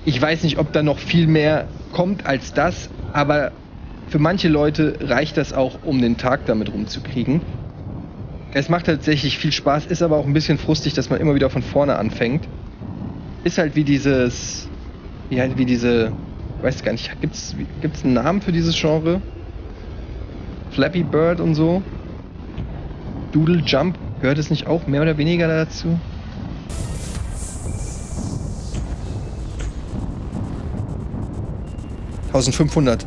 Ich weiß nicht, ob da noch viel mehr kommt als das, aber für manche Leute reicht das auch, um den Tag damit rumzukriegen. Es macht tatsächlich viel Spaß, ist aber auch ein bisschen frustig, dass man immer wieder von vorne anfängt. Ist halt wie dieses, wie halt wie diese, ich weiß gar nicht, gibt's, gibt's einen Namen für dieses Genre? Flappy Bird und so. Doodle Jump, gehört es nicht auch mehr oder weniger dazu? fünfzehnhundert.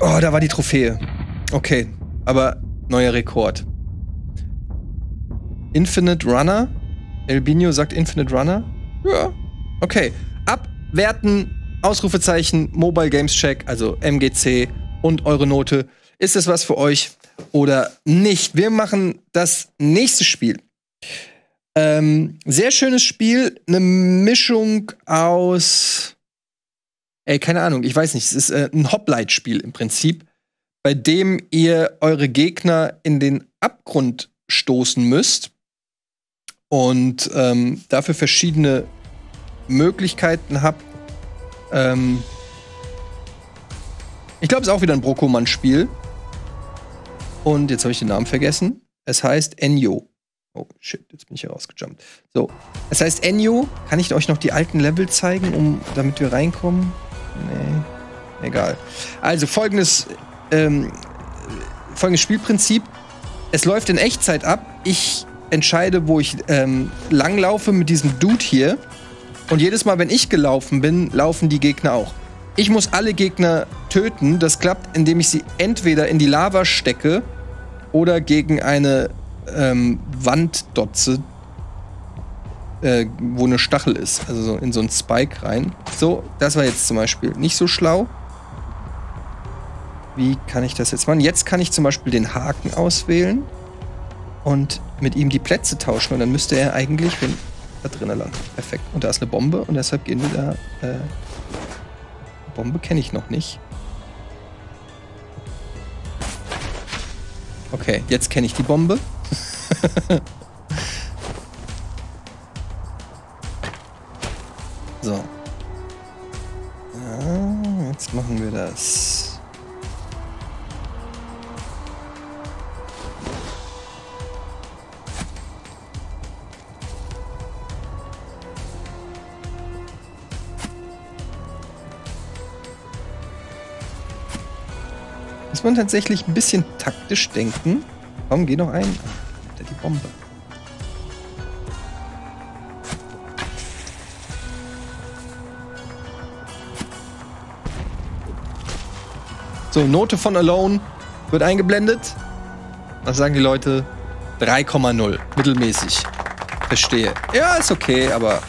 Oh, da war die Trophäe. Okay, aber neuer Rekord. Infinite Runner. Elbino sagt Infinite Runner. Ja, okay. Abwerten, Ausrufezeichen, Mobile Games Check, also M G C und eure Note. Ist es was für euch oder nicht? Wir machen das nächste Spiel. Ähm, sehr schönes Spiel. Eine Mischung aus... Ey, keine Ahnung, ich weiß nicht. Es ist äh, ein Hoplite-Spiel im Prinzip, bei dem ihr eure Gegner in den Abgrund stoßen müsst und ähm, dafür verschiedene Möglichkeiten habt. Ähm ich glaube, es ist auch wieder ein Brokoman-Spiel. Und jetzt habe ich den Namen vergessen. Es heißt Enyo. Oh, shit, jetzt bin ich hier rausgejumpt. So, es heißt Enyo. Kann ich euch noch die alten Level zeigen, um, damit wir reinkommen? Nee, egal. Also, folgendes, ähm, folgendes Spielprinzip. Es läuft in Echtzeit ab. Ich entscheide, wo ich ähm, langlaufe mit diesem Dude hier. Und jedes Mal, wenn ich gelaufen bin, laufen die Gegner auch. Ich muss alle Gegner töten. Das klappt, indem ich sie entweder in die Lava stecke oder gegen eine ähm, Wand dotze, äh, wo eine Stachel ist. Also so in so einen Spike rein. So, das war jetzt zum Beispiel nicht so schlau. Wie kann ich das jetzt machen? Jetzt kann ich zum Beispiel den Haken auswählen und mit ihm die Plätze tauschen. Und dann müsste er eigentlich da drinnen landen. Perfekt. Und da ist eine Bombe und deshalb gehen wir da... Äh, Bombe kenne ich noch nicht. Okay, jetzt kenne ich die Bombe. So. Ja, jetzt machen wir das... Muss man tatsächlich ein bisschen taktisch denken. Komm, geh noch ein. Ah, die Bombe. So, Note von Alone wird eingeblendet. Was sagen die Leute? drei Komma null. Mittelmäßig. Verstehe. Ja, ist okay, aber...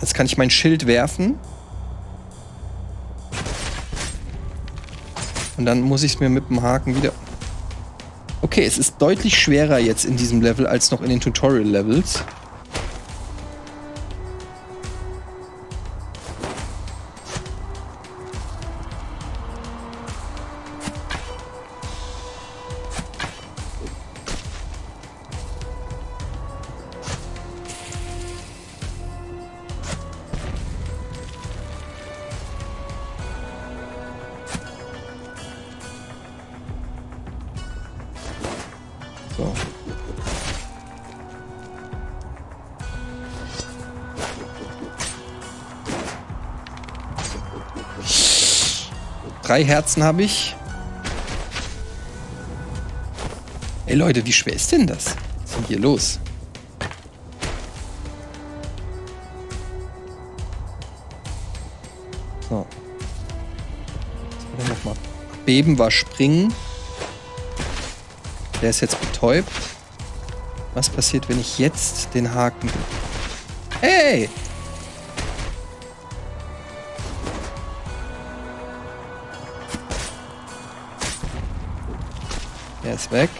Jetzt kann ich mein Schild werfen. Und dann muss ich es mir mit dem Haken wieder... Okay, es ist deutlich schwerer jetzt in diesem Level als noch in den Tutorial-Levels. Drei Herzen habe ich. Ey Leute, wie schwer ist denn das? Was ist denn hier los? So. Nochmal. Beben war Springen. Der ist jetzt betäubt. Was passiert, wenn ich jetzt den Haken... Hey! Er ist weg.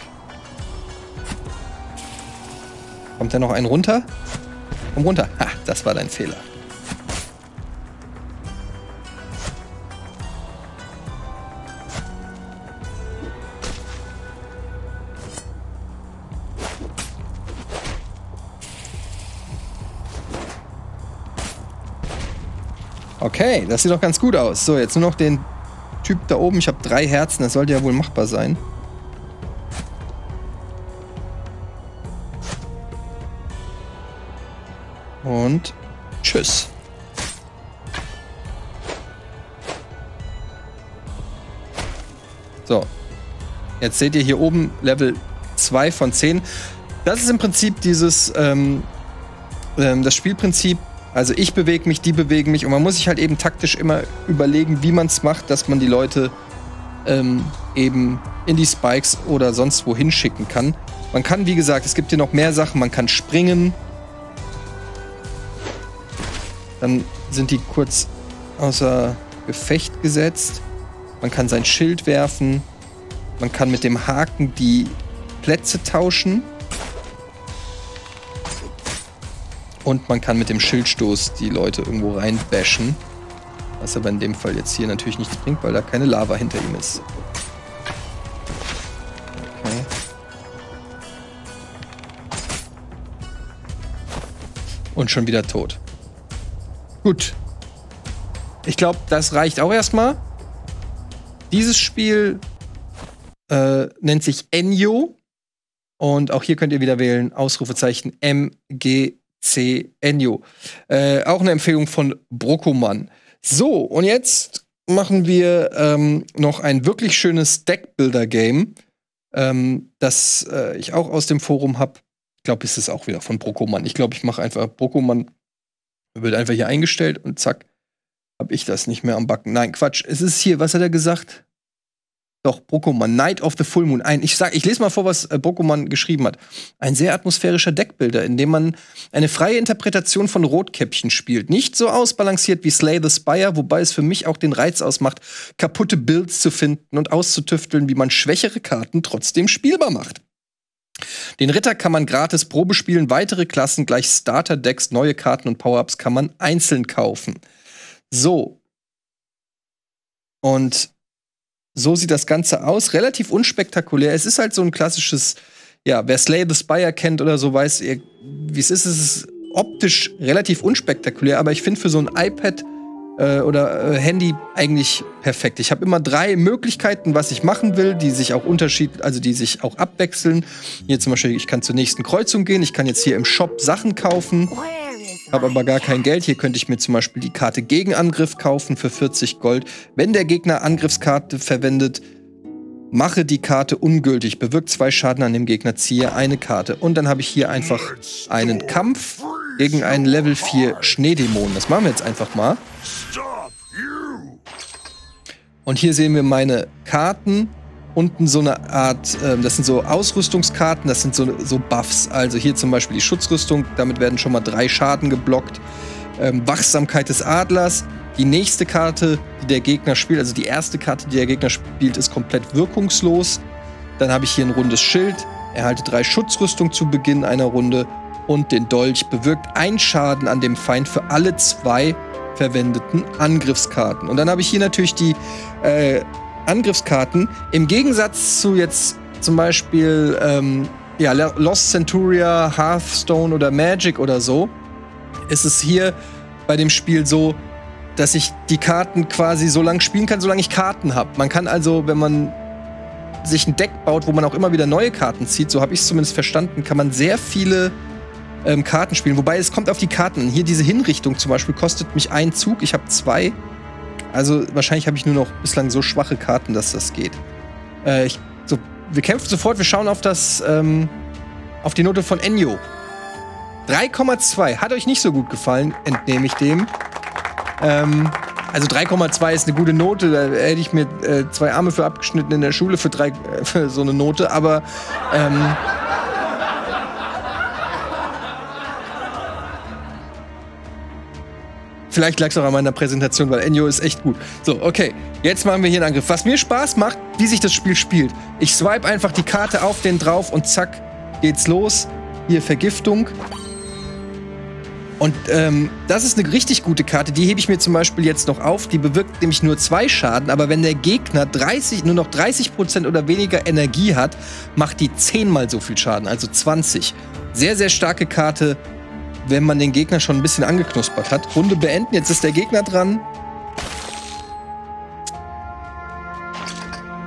Kommt da noch ein runter? Komm runter. Ha, das war dein Fehler. Okay, das sieht doch ganz gut aus. So, jetzt nur noch den Typ da oben. Ich habe drei Herzen, das sollte ja wohl machbar sein. Und tschüss. So. Jetzt seht ihr hier oben Level zwei von zehn. Das ist im Prinzip dieses, ähm, ähm, das Spielprinzip. Also ich bewege mich, die bewegen mich. Und man muss sich halt eben taktisch immer überlegen, wie man es macht, dass man die Leute ähm, eben in die Spikes oder sonst wohin schicken kann. Man kann, wie gesagt, es gibt hier noch mehr Sachen. Man kann springen. Dann sind die kurz außer Gefecht gesetzt. Man kann sein Schild werfen. Man kann mit dem Haken die Plätze tauschen. Und man kann mit dem Schildstoß die Leute irgendwo reinbashen. Was aber in dem Fall jetzt hier natürlich nichts bringt, weil da keine Lava hinter ihm ist. Okay. Und schon wieder tot. Gut. Ich glaube, das reicht auch erstmal. Dieses Spiel äh, nennt sich Enyo. Und auch hier könnt ihr wieder wählen, Ausrufezeichen M G. C. Enyo. Äh, auch eine Empfehlung von Brokoman. So, und jetzt machen wir ähm, noch ein wirklich schönes Deckbuilder-Game, ähm, das äh, ich auch aus dem Forum habe. Ich glaube, es ist auch wieder von Brokoman. Ich glaube, ich mache einfach Brokoman, wird einfach hier eingestellt und zack, habe ich das nicht mehr am Backen. Nein, Quatsch. Es ist hier, was hat er gesagt? Doch, Brokoman, Night of the Full Moon. Ein, ich, sag, ich lese mal vor, was äh, Brokoman geschrieben hat. Ein sehr atmosphärischer Deckbilder, in dem man eine freie Interpretation von Rotkäppchen spielt. Nicht so ausbalanciert wie Slay the Spire, wobei es für mich auch den Reiz ausmacht, kaputte Builds zu finden und auszutüfteln, wie man schwächere Karten trotzdem spielbar macht. Den Ritter kann man gratis Probe spielen, weitere Klassen gleich Starter-Decks, neue Karten und Power-Ups kann man einzeln kaufen. So. Und so sieht das Ganze aus. Relativ unspektakulär. Es ist halt so ein klassisches, ja, wer Slay the Spire kennt oder so, weiß, wie es ist. Es ist optisch relativ unspektakulär, aber ich finde für so ein iPad äh, oder äh, Handy eigentlich perfekt. Ich habe immer drei Möglichkeiten, was ich machen will, die sich auch unterschied, also die sich auch abwechseln. Hier zum Beispiel, ich kann zur nächsten Kreuzung gehen, ich kann jetzt hier im Shop Sachen kaufen, habe aber gar kein Geld. Hier könnte ich mir zum Beispiel die Karte Gegenangriff kaufen für vierzig Gold. Wenn der Gegner Angriffskarte verwendet, mache die Karte ungültig. Bewirkt zwei Schaden an dem Gegner, ziehe eine Karte. Und dann habe ich hier einfach einen Kampf gegen einen Level vier Schneedämon. Das machen wir jetzt einfach mal. Und hier sehen wir meine Karten. Unten so eine Art, äh, das sind so Ausrüstungskarten, das sind so, so Buffs. Also hier zum Beispiel die Schutzrüstung, damit werden schon mal drei Schaden geblockt. Ähm, Wachsamkeit des Adlers. Die nächste Karte, die der Gegner spielt, also die erste Karte, die der Gegner spielt, ist komplett wirkungslos. Dann habe ich hier ein rundes Schild. Erhalte drei Schutzrüstung zu Beginn einer Runde. Und den Dolch bewirkt ein Schaden an dem Feind für alle zwei verwendeten Angriffskarten. Und dann habe ich hier natürlich die äh, Angriffskarten. Im Gegensatz zu jetzt zum Beispiel ähm, ja, Lost Centuria, Hearthstone oder Magic oder so, ist es hier bei dem Spiel so, dass ich die Karten quasi so lange spielen kann, solange ich Karten habe. Man kann also, wenn man sich ein Deck baut, wo man auch immer wieder neue Karten zieht, so habe ich es zumindest verstanden, kann man sehr viele ähm, Karten spielen. Wobei, es kommt auf die Karten an. Hier diese Hinrichtung zum Beispiel kostet mich einen Zug. Ich habe zwei. Also wahrscheinlich habe ich nur noch bislang so schwache Karten, dass das geht. Äh, ich, so, wir kämpfen sofort, wir schauen auf das, ähm, auf die Note von Enyo. drei Komma zwei, hat euch nicht so gut gefallen, entnehme ich dem. Ähm, also drei Komma zwei ist eine gute Note, da hätte ich mir äh, zwei Arme für abgeschnitten in der Schule für, drei, äh, für so eine Note, aber ähm, vielleicht lag es auch an meiner Präsentation, weil Enyo ist echt gut. So, okay. Jetzt machen wir hier einen Angriff. Was mir Spaß macht, wie sich das Spiel spielt. Ich swipe einfach die Karte auf den drauf und zack, geht's los. Hier Vergiftung. Und ähm, das ist eine richtig gute Karte. Die hebe ich mir zum Beispiel jetzt noch auf. Die bewirkt nämlich nur zwei Schaden. Aber wenn der Gegner dreißig, nur noch dreißig Prozent oder weniger Energie hat, macht die zehnmal so viel Schaden, also zwanzig. Sehr, sehr starke Karte, wenn man den Gegner schon ein bisschen angeknuspert hat. Runde beenden, jetzt ist der Gegner dran.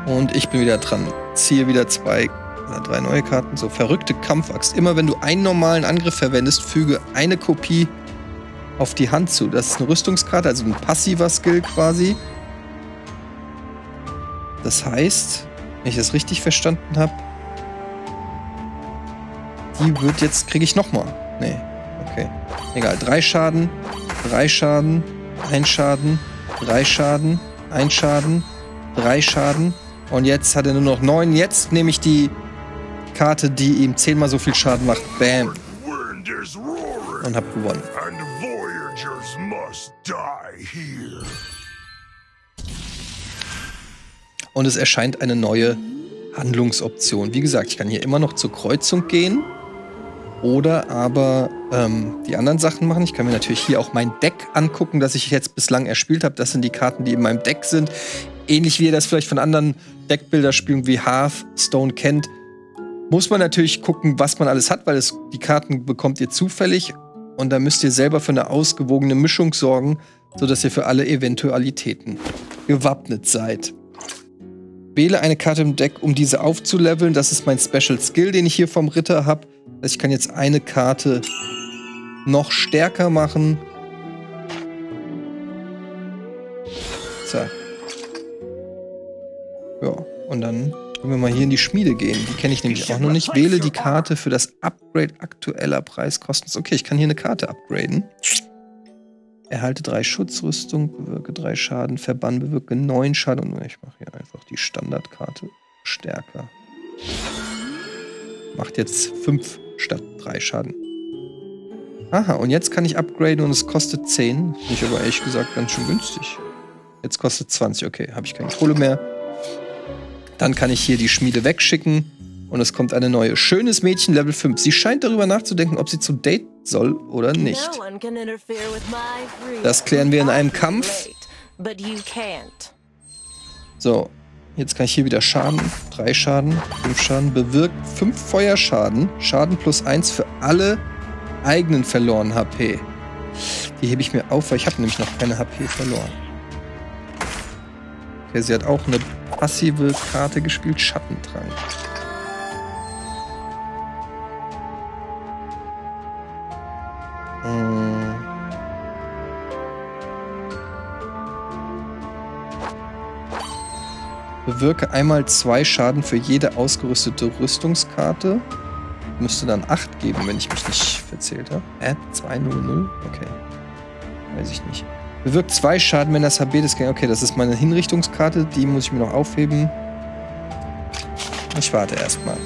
Und ich bin wieder dran. Ziehe wieder zwei oder drei neue Karten. So, verrückte Kampfaxt. Immer wenn du einen normalen Angriff verwendest, füge eine Kopie auf die Hand zu. Das ist eine Rüstungskarte, also ein passiver Skill quasi. Das heißt, Wenn ich das richtig verstanden habe. Die wird jetzt... Kriege ich nochmal. Nee. Okay. Egal. Drei Schaden. Drei Schaden. Ein Schaden. Drei Schaden. Ein Schaden. Drei Schaden. Und jetzt hat er nur noch neun. Jetzt nehme ich die Karte, die ihm zehnmal so viel Schaden macht. Bam. Und hab gewonnen. Und es erscheint eine neue Handlungsoption. Wie gesagt, ich kann hier immer noch zur Kreuzung gehen. Oder aber ähm, die anderen Sachen machen. Ich kann mir natürlich hier auch mein Deck angucken, das ich jetzt bislang erspielt habe. Das sind die Karten, die in meinem Deck sind. Ähnlich wie ihr das vielleicht von anderen Deckbilderspielen wie Hearthstone kennt, muss man natürlich gucken, was man alles hat, weil es, die Karten bekommt ihr zufällig. Und da müsst ihr selber für eine ausgewogene Mischung sorgen, sodass ihr für alle Eventualitäten gewappnet seid. Wähle eine Karte im Deck, um diese aufzuleveln. Das ist mein Special Skill, den ich hier vom Ritter habe. Also ich kann jetzt eine Karte noch stärker machen. Zack. Ja, und dann können wir mal hier in die Schmiede gehen. Die kenne ich nämlich auch noch nicht. Wähle die Karte für das Upgrade aktueller Preiskosten. Okay, ich kann hier eine Karte upgraden. Erhalte drei Schutzrüstung, bewirke drei Schaden, Verbann bewirke neun Schaden. Und ich mache hier einfach die Standardkarte stärker. Macht jetzt fünf statt drei Schaden. Aha, und jetzt kann ich upgraden und es kostet zehn. Finde ich aber ehrlich gesagt ganz schön günstig. Jetzt kostet zwanzig. Okay, habe ich keine Kohle mehr. Dann kann ich hier die Schmiede wegschicken. Und es kommt eine neue. Schönes Mädchen, Level fünf. Sie scheint darüber nachzudenken, ob sie zum Date soll oder nicht. Das klären wir in einem Kampf. So, jetzt kann ich hier wieder Schaden. drei Schaden, fünf Schaden. Bewirkt fünf Feuerschaden. Schaden plus eins für alle eigenen verloren H P. Die hebe ich mir auf, weil ich habe nämlich noch keine H P verloren. Okay, sie hat auch eine passive Karte gespielt. Schattentrank. Bewirke einmal zwei Schaden für jede ausgerüstete Rüstungskarte. Müsste dann acht geben, wenn ich mich nicht verzählt habe. Äh, zwei null null? Okay. Weiß ich nicht. Bewirkt zwei Schaden, wenn das H B des Gegners. Okay, das ist meine Hinrichtungskarte. Die muss ich mir noch aufheben. Ich warte erstmal.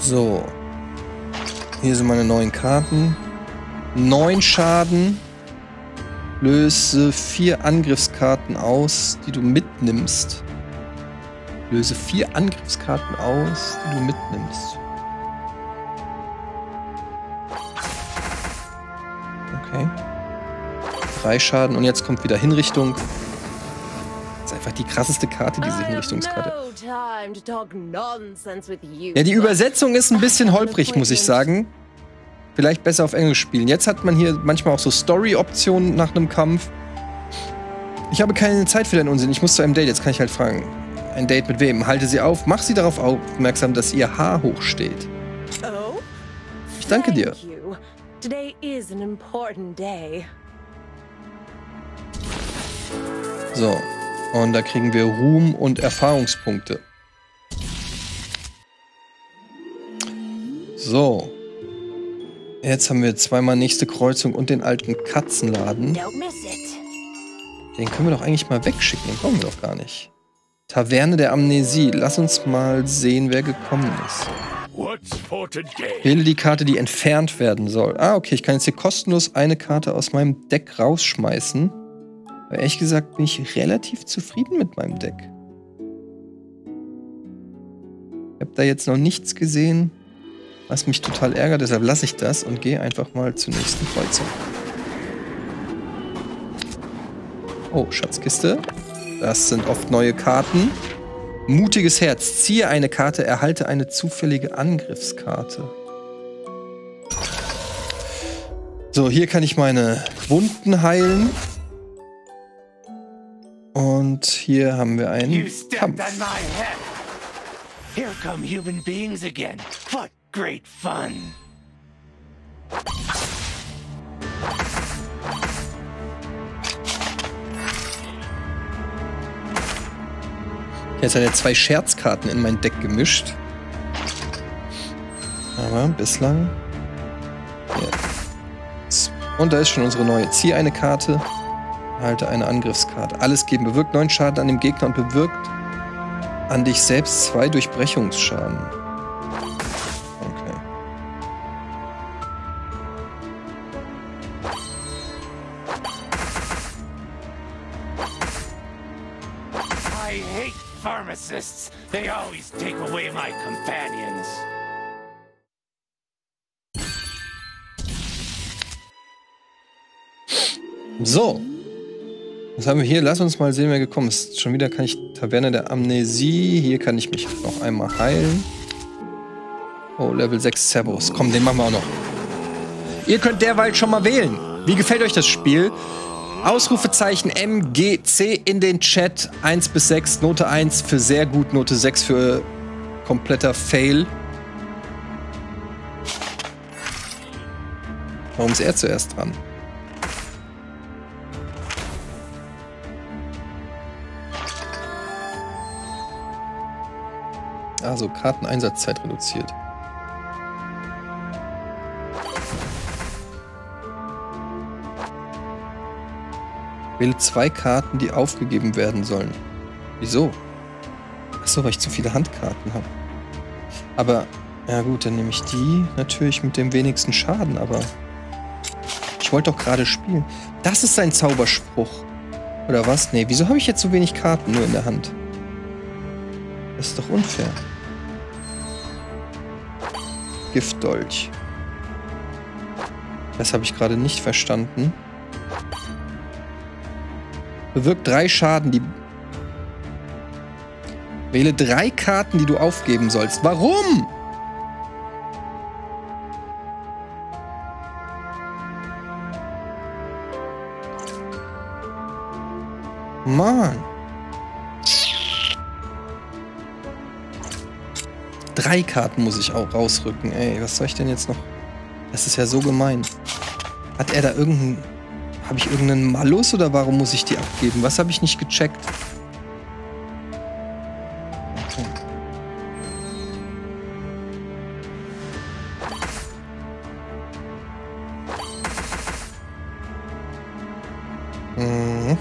So. Hier sind meine neuen Karten. Neun Schaden. Löse vier Angriffskarten aus, die du mitnimmst. Löse vier Angriffskarten aus, die du mitnimmst. Okay. Drei Schaden und jetzt kommt wieder Hinrichtung. Das ist einfach die krasseste Karte, diese Hinrichtungskarte. Ja, die Übersetzung ist ein bisschen holprig, muss ich sagen. Vielleicht besser auf Englisch spielen. Jetzt hat man hier manchmal auch so Story-Optionen nach einem Kampf. Ich habe keine Zeit für deinen Unsinn. Ich muss zu einem Date. Jetzt kann ich halt fragen. Ein Date mit wem? Halte sie auf. Mach sie darauf aufmerksam, dass ihr Haar hoch steht. Ich danke dir. So. Und da kriegen wir Ruhm und Erfahrungspunkte. So. Jetzt haben wir zweimal nächste Kreuzung und den alten Katzenladen. Den können wir doch eigentlich mal wegschicken, den brauchen wir doch gar nicht. Taverne der Amnesie. Lass uns mal sehen, wer gekommen ist. Wähle die Karte, die entfernt werden soll. Ah, okay, ich kann jetzt hier kostenlos eine Karte aus meinem Deck rausschmeißen. Weil ehrlich gesagt bin ich relativ zufrieden mit meinem Deck. Ich habe da jetzt noch nichts gesehen, was mich total ärgert, deshalb lasse ich das und gehe einfach mal zur nächsten Kreuzung. Oh, Schatzkiste. Das sind oft neue Karten. Mutiges Herz. Ziehe eine Karte, erhalte eine zufällige Angriffskarte. So, hier kann ich meine Wunden heilen. Und hier haben wir einen Kampf. Here come human beings again. What? Great fun. Jetzt hat er zwei Scherzkarten in mein Deck gemischt. Aber bislang... Yes. Und da ist schon unsere neue. Ziehe eine Karte, halte eine Angriffskarte. Alles geben bewirkt neun Schaden an dem Gegner und bewirkt an dich selbst zwei Durchbrechungsschaden. They always take away my companions. So. Was haben wir hier? Lass uns mal sehen, wer gekommen ist. Schon wieder kann ich Taverne der Amnesie. Hier kann ich mich noch einmal heilen. Oh, Level sechs Cerberus. Komm, den machen wir auch noch. Ihr könnt derweil schon mal wählen. Wie gefällt euch das Spiel? Ausrufezeichen M G C in den Chat. eins bis sechs, Note eins für sehr gut, Note sechs für kompletter Fail. Warum ist er zuerst dran? Also Karteneinsatzzeit reduziert. Wähle zwei Karten, die aufgegeben werden sollen. Wieso? Achso, weil ich zu viele Handkarten habe. Aber, ja gut, dann nehme ich die natürlich mit dem wenigsten Schaden, aber ich wollte doch gerade spielen. Das ist sein Zauberspruch. Oder was? Nee, wieso habe ich jetzt so wenig Karten nur in der Hand? Das ist doch unfair. Giftdolch. Das habe ich gerade nicht verstanden. Bewirkt drei Schaden, die... Wähle drei Karten, die du aufgeben sollst. Warum? Mann. Drei Karten muss ich auch rausrücken. Ey, was soll ich denn jetzt noch? Das ist ja so gemein. Hat er da irgendeinen... Habe ich irgendeinen Malus oder warum muss ich die abgeben? Was habe ich nicht gecheckt? Okay. Mhm.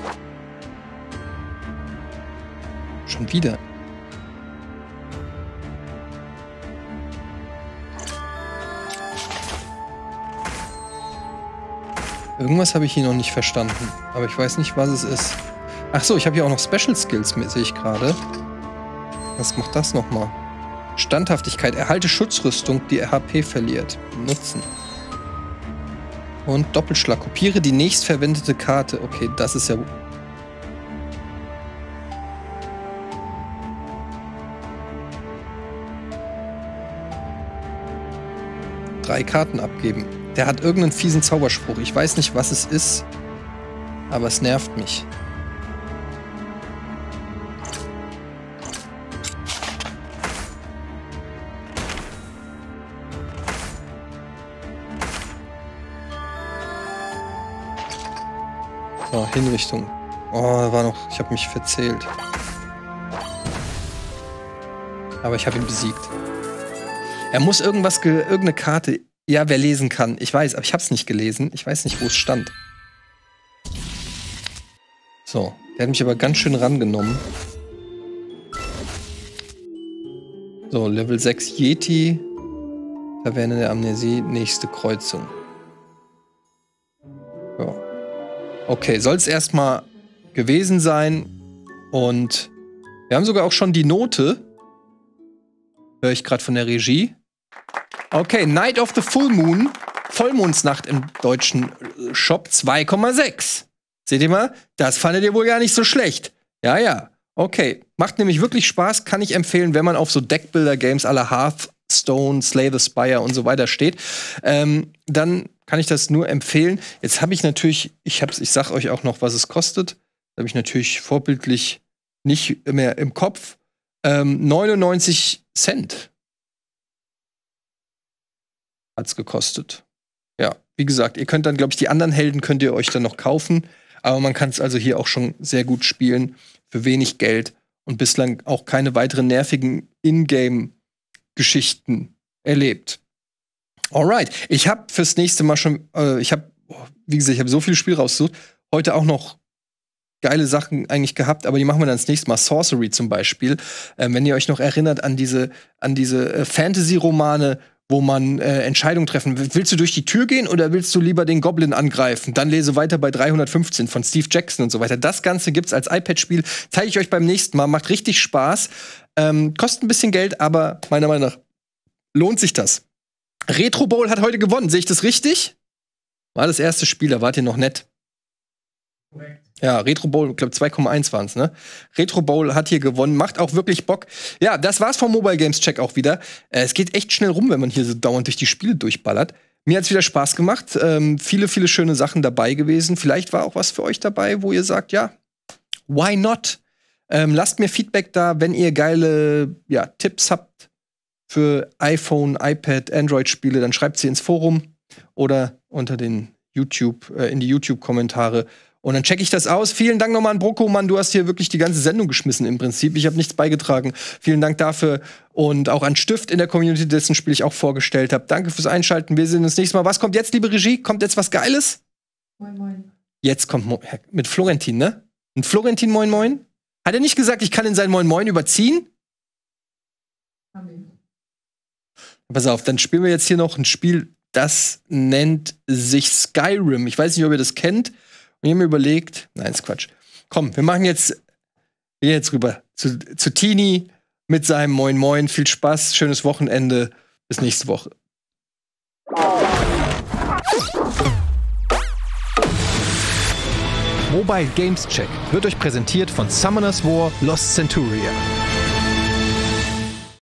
Schon wieder. Irgendwas habe ich hier noch nicht verstanden, aber ich weiß nicht, was es ist. Ach so, ich habe hier auch noch Special Skills mit, sehe ich gerade. Was macht das nochmal? Standhaftigkeit. Erhalte Schutzrüstung, die H P verliert. Nutzen. Und Doppelschlag. Kopiere die nächstverwendete Karte. Okay, das ist ja... Drei Karten abgeben. Der hat irgendeinen fiesen Zauberspruch. Ich weiß nicht, was es ist, aber es nervt mich. So, Hinrichtung. Oh, war noch... Ich habe mich verzählt. Aber ich habe ihn besiegt. Er muss irgendwas... Ge irgendeine Karte... Ja, wer lesen kann. Ich weiß, aber ich hab's nicht gelesen. Ich weiß nicht, wo es stand. So. Der hat mich aber ganz schön rangenommen. So, Level sechs Yeti. Taverne der Amnesie. Nächste Kreuzung. Ja. Okay, soll's erstmal gewesen sein. Und wir haben sogar auch schon die Note. Höre ich gerade von der Regie. Okay, Night of the Full Moon, Vollmondsnacht im deutschen Shop, zwei Komma sechs. Seht ihr mal? Das fandet ihr wohl gar nicht so schlecht. Ja, ja. Okay, macht nämlich wirklich Spaß, kann ich empfehlen, wenn man auf so Deckbuilder-Games à la Hearthstone, Slay the Spire und so weiter steht. Ähm, dann kann ich das nur empfehlen. Jetzt habe ich natürlich, ich, hab's, ich sag euch auch noch, was es kostet. Das habe ich natürlich vorbildlich nicht mehr im Kopf. Ähm, neunundneunzig Cent. Hat's gekostet. Ja, wie gesagt, ihr könnt dann, glaube ich, die anderen Helden könnt ihr euch dann noch kaufen, aber man kann es also hier auch schon sehr gut spielen, für wenig Geld und bislang auch keine weiteren nervigen Ingame-Geschichten erlebt. Alright, ich habe fürs nächste Mal schon, äh, ich habe, wie gesagt, ich habe so viel Spiel rausgesucht, heute auch noch geile Sachen eigentlich gehabt, aber die machen wir dann das nächste Mal. Sorcery zum Beispiel, ähm, wenn ihr euch noch erinnert an diese, an diese äh, Fantasy-Romane, wo man äh, Entscheidungen treffen will. Willst du durch die Tür gehen oder willst du lieber den Goblin angreifen? Dann lese weiter bei dreihundertfünfzehn von Steve Jackson und so weiter. Das Ganze gibt's als iPad-Spiel, zeige ich euch beim nächsten Mal, macht richtig Spaß, ähm, kostet ein bisschen Geld, aber meiner Meinung nach lohnt sich das. Retro Bowl hat heute gewonnen, sehe ich das richtig? War das erste Spiel, da wart ihr noch nett. Korrekt. Ja, Retro Bowl, ich glaube zwei Komma eins waren es, ne? Retro Bowl hat hier gewonnen, macht auch wirklich Bock. Ja, das war's vom Mobile Games Check auch wieder. Äh, es geht echt schnell rum, wenn man hier so dauernd durch die Spiele durchballert. Mir hat's wieder Spaß gemacht. Ähm, viele, viele schöne Sachen dabei gewesen. Vielleicht war auch was für euch dabei, wo ihr sagt, ja, why not? Ähm, lasst mir Feedback da, wenn ihr geile ja, Tipps habt für iPhone, iPad, Android-Spiele, dann schreibt sie ins Forum oder unter den YouTube, äh, in die YouTube-Kommentare. Und dann checke ich das aus. Vielen Dank nochmal an Brokoman. Du hast hier wirklich die ganze Sendung geschmissen im Prinzip. Ich habe nichts beigetragen. Vielen Dank dafür. Und auch an Stift in der Community, dessen Spiel ich auch vorgestellt habe. Danke fürs Einschalten. Wir sehen uns nächstes Mal. Was kommt jetzt, liebe Regie? Kommt jetzt was Geiles? Moin, moin. Jetzt kommt Mo mit Florentin, ne? Ein Florentin, moin, moin? Hat er nicht gesagt, ich kann in sein Moin, moin überziehen? Amen. Pass auf, dann spielen wir jetzt hier noch ein Spiel, das nennt sich Skyrim. Ich weiß nicht, ob ihr das kennt. Und ich hab mir überlegt, nein, ist Quatsch. Komm, wir machen jetzt, wir gehen jetzt rüber zu, zu Tini mit seinem Moin Moin. Viel Spaß, schönes Wochenende. Bis nächste Woche. Mobile Games Check wird euch präsentiert von Summoners War: Lost Centuria.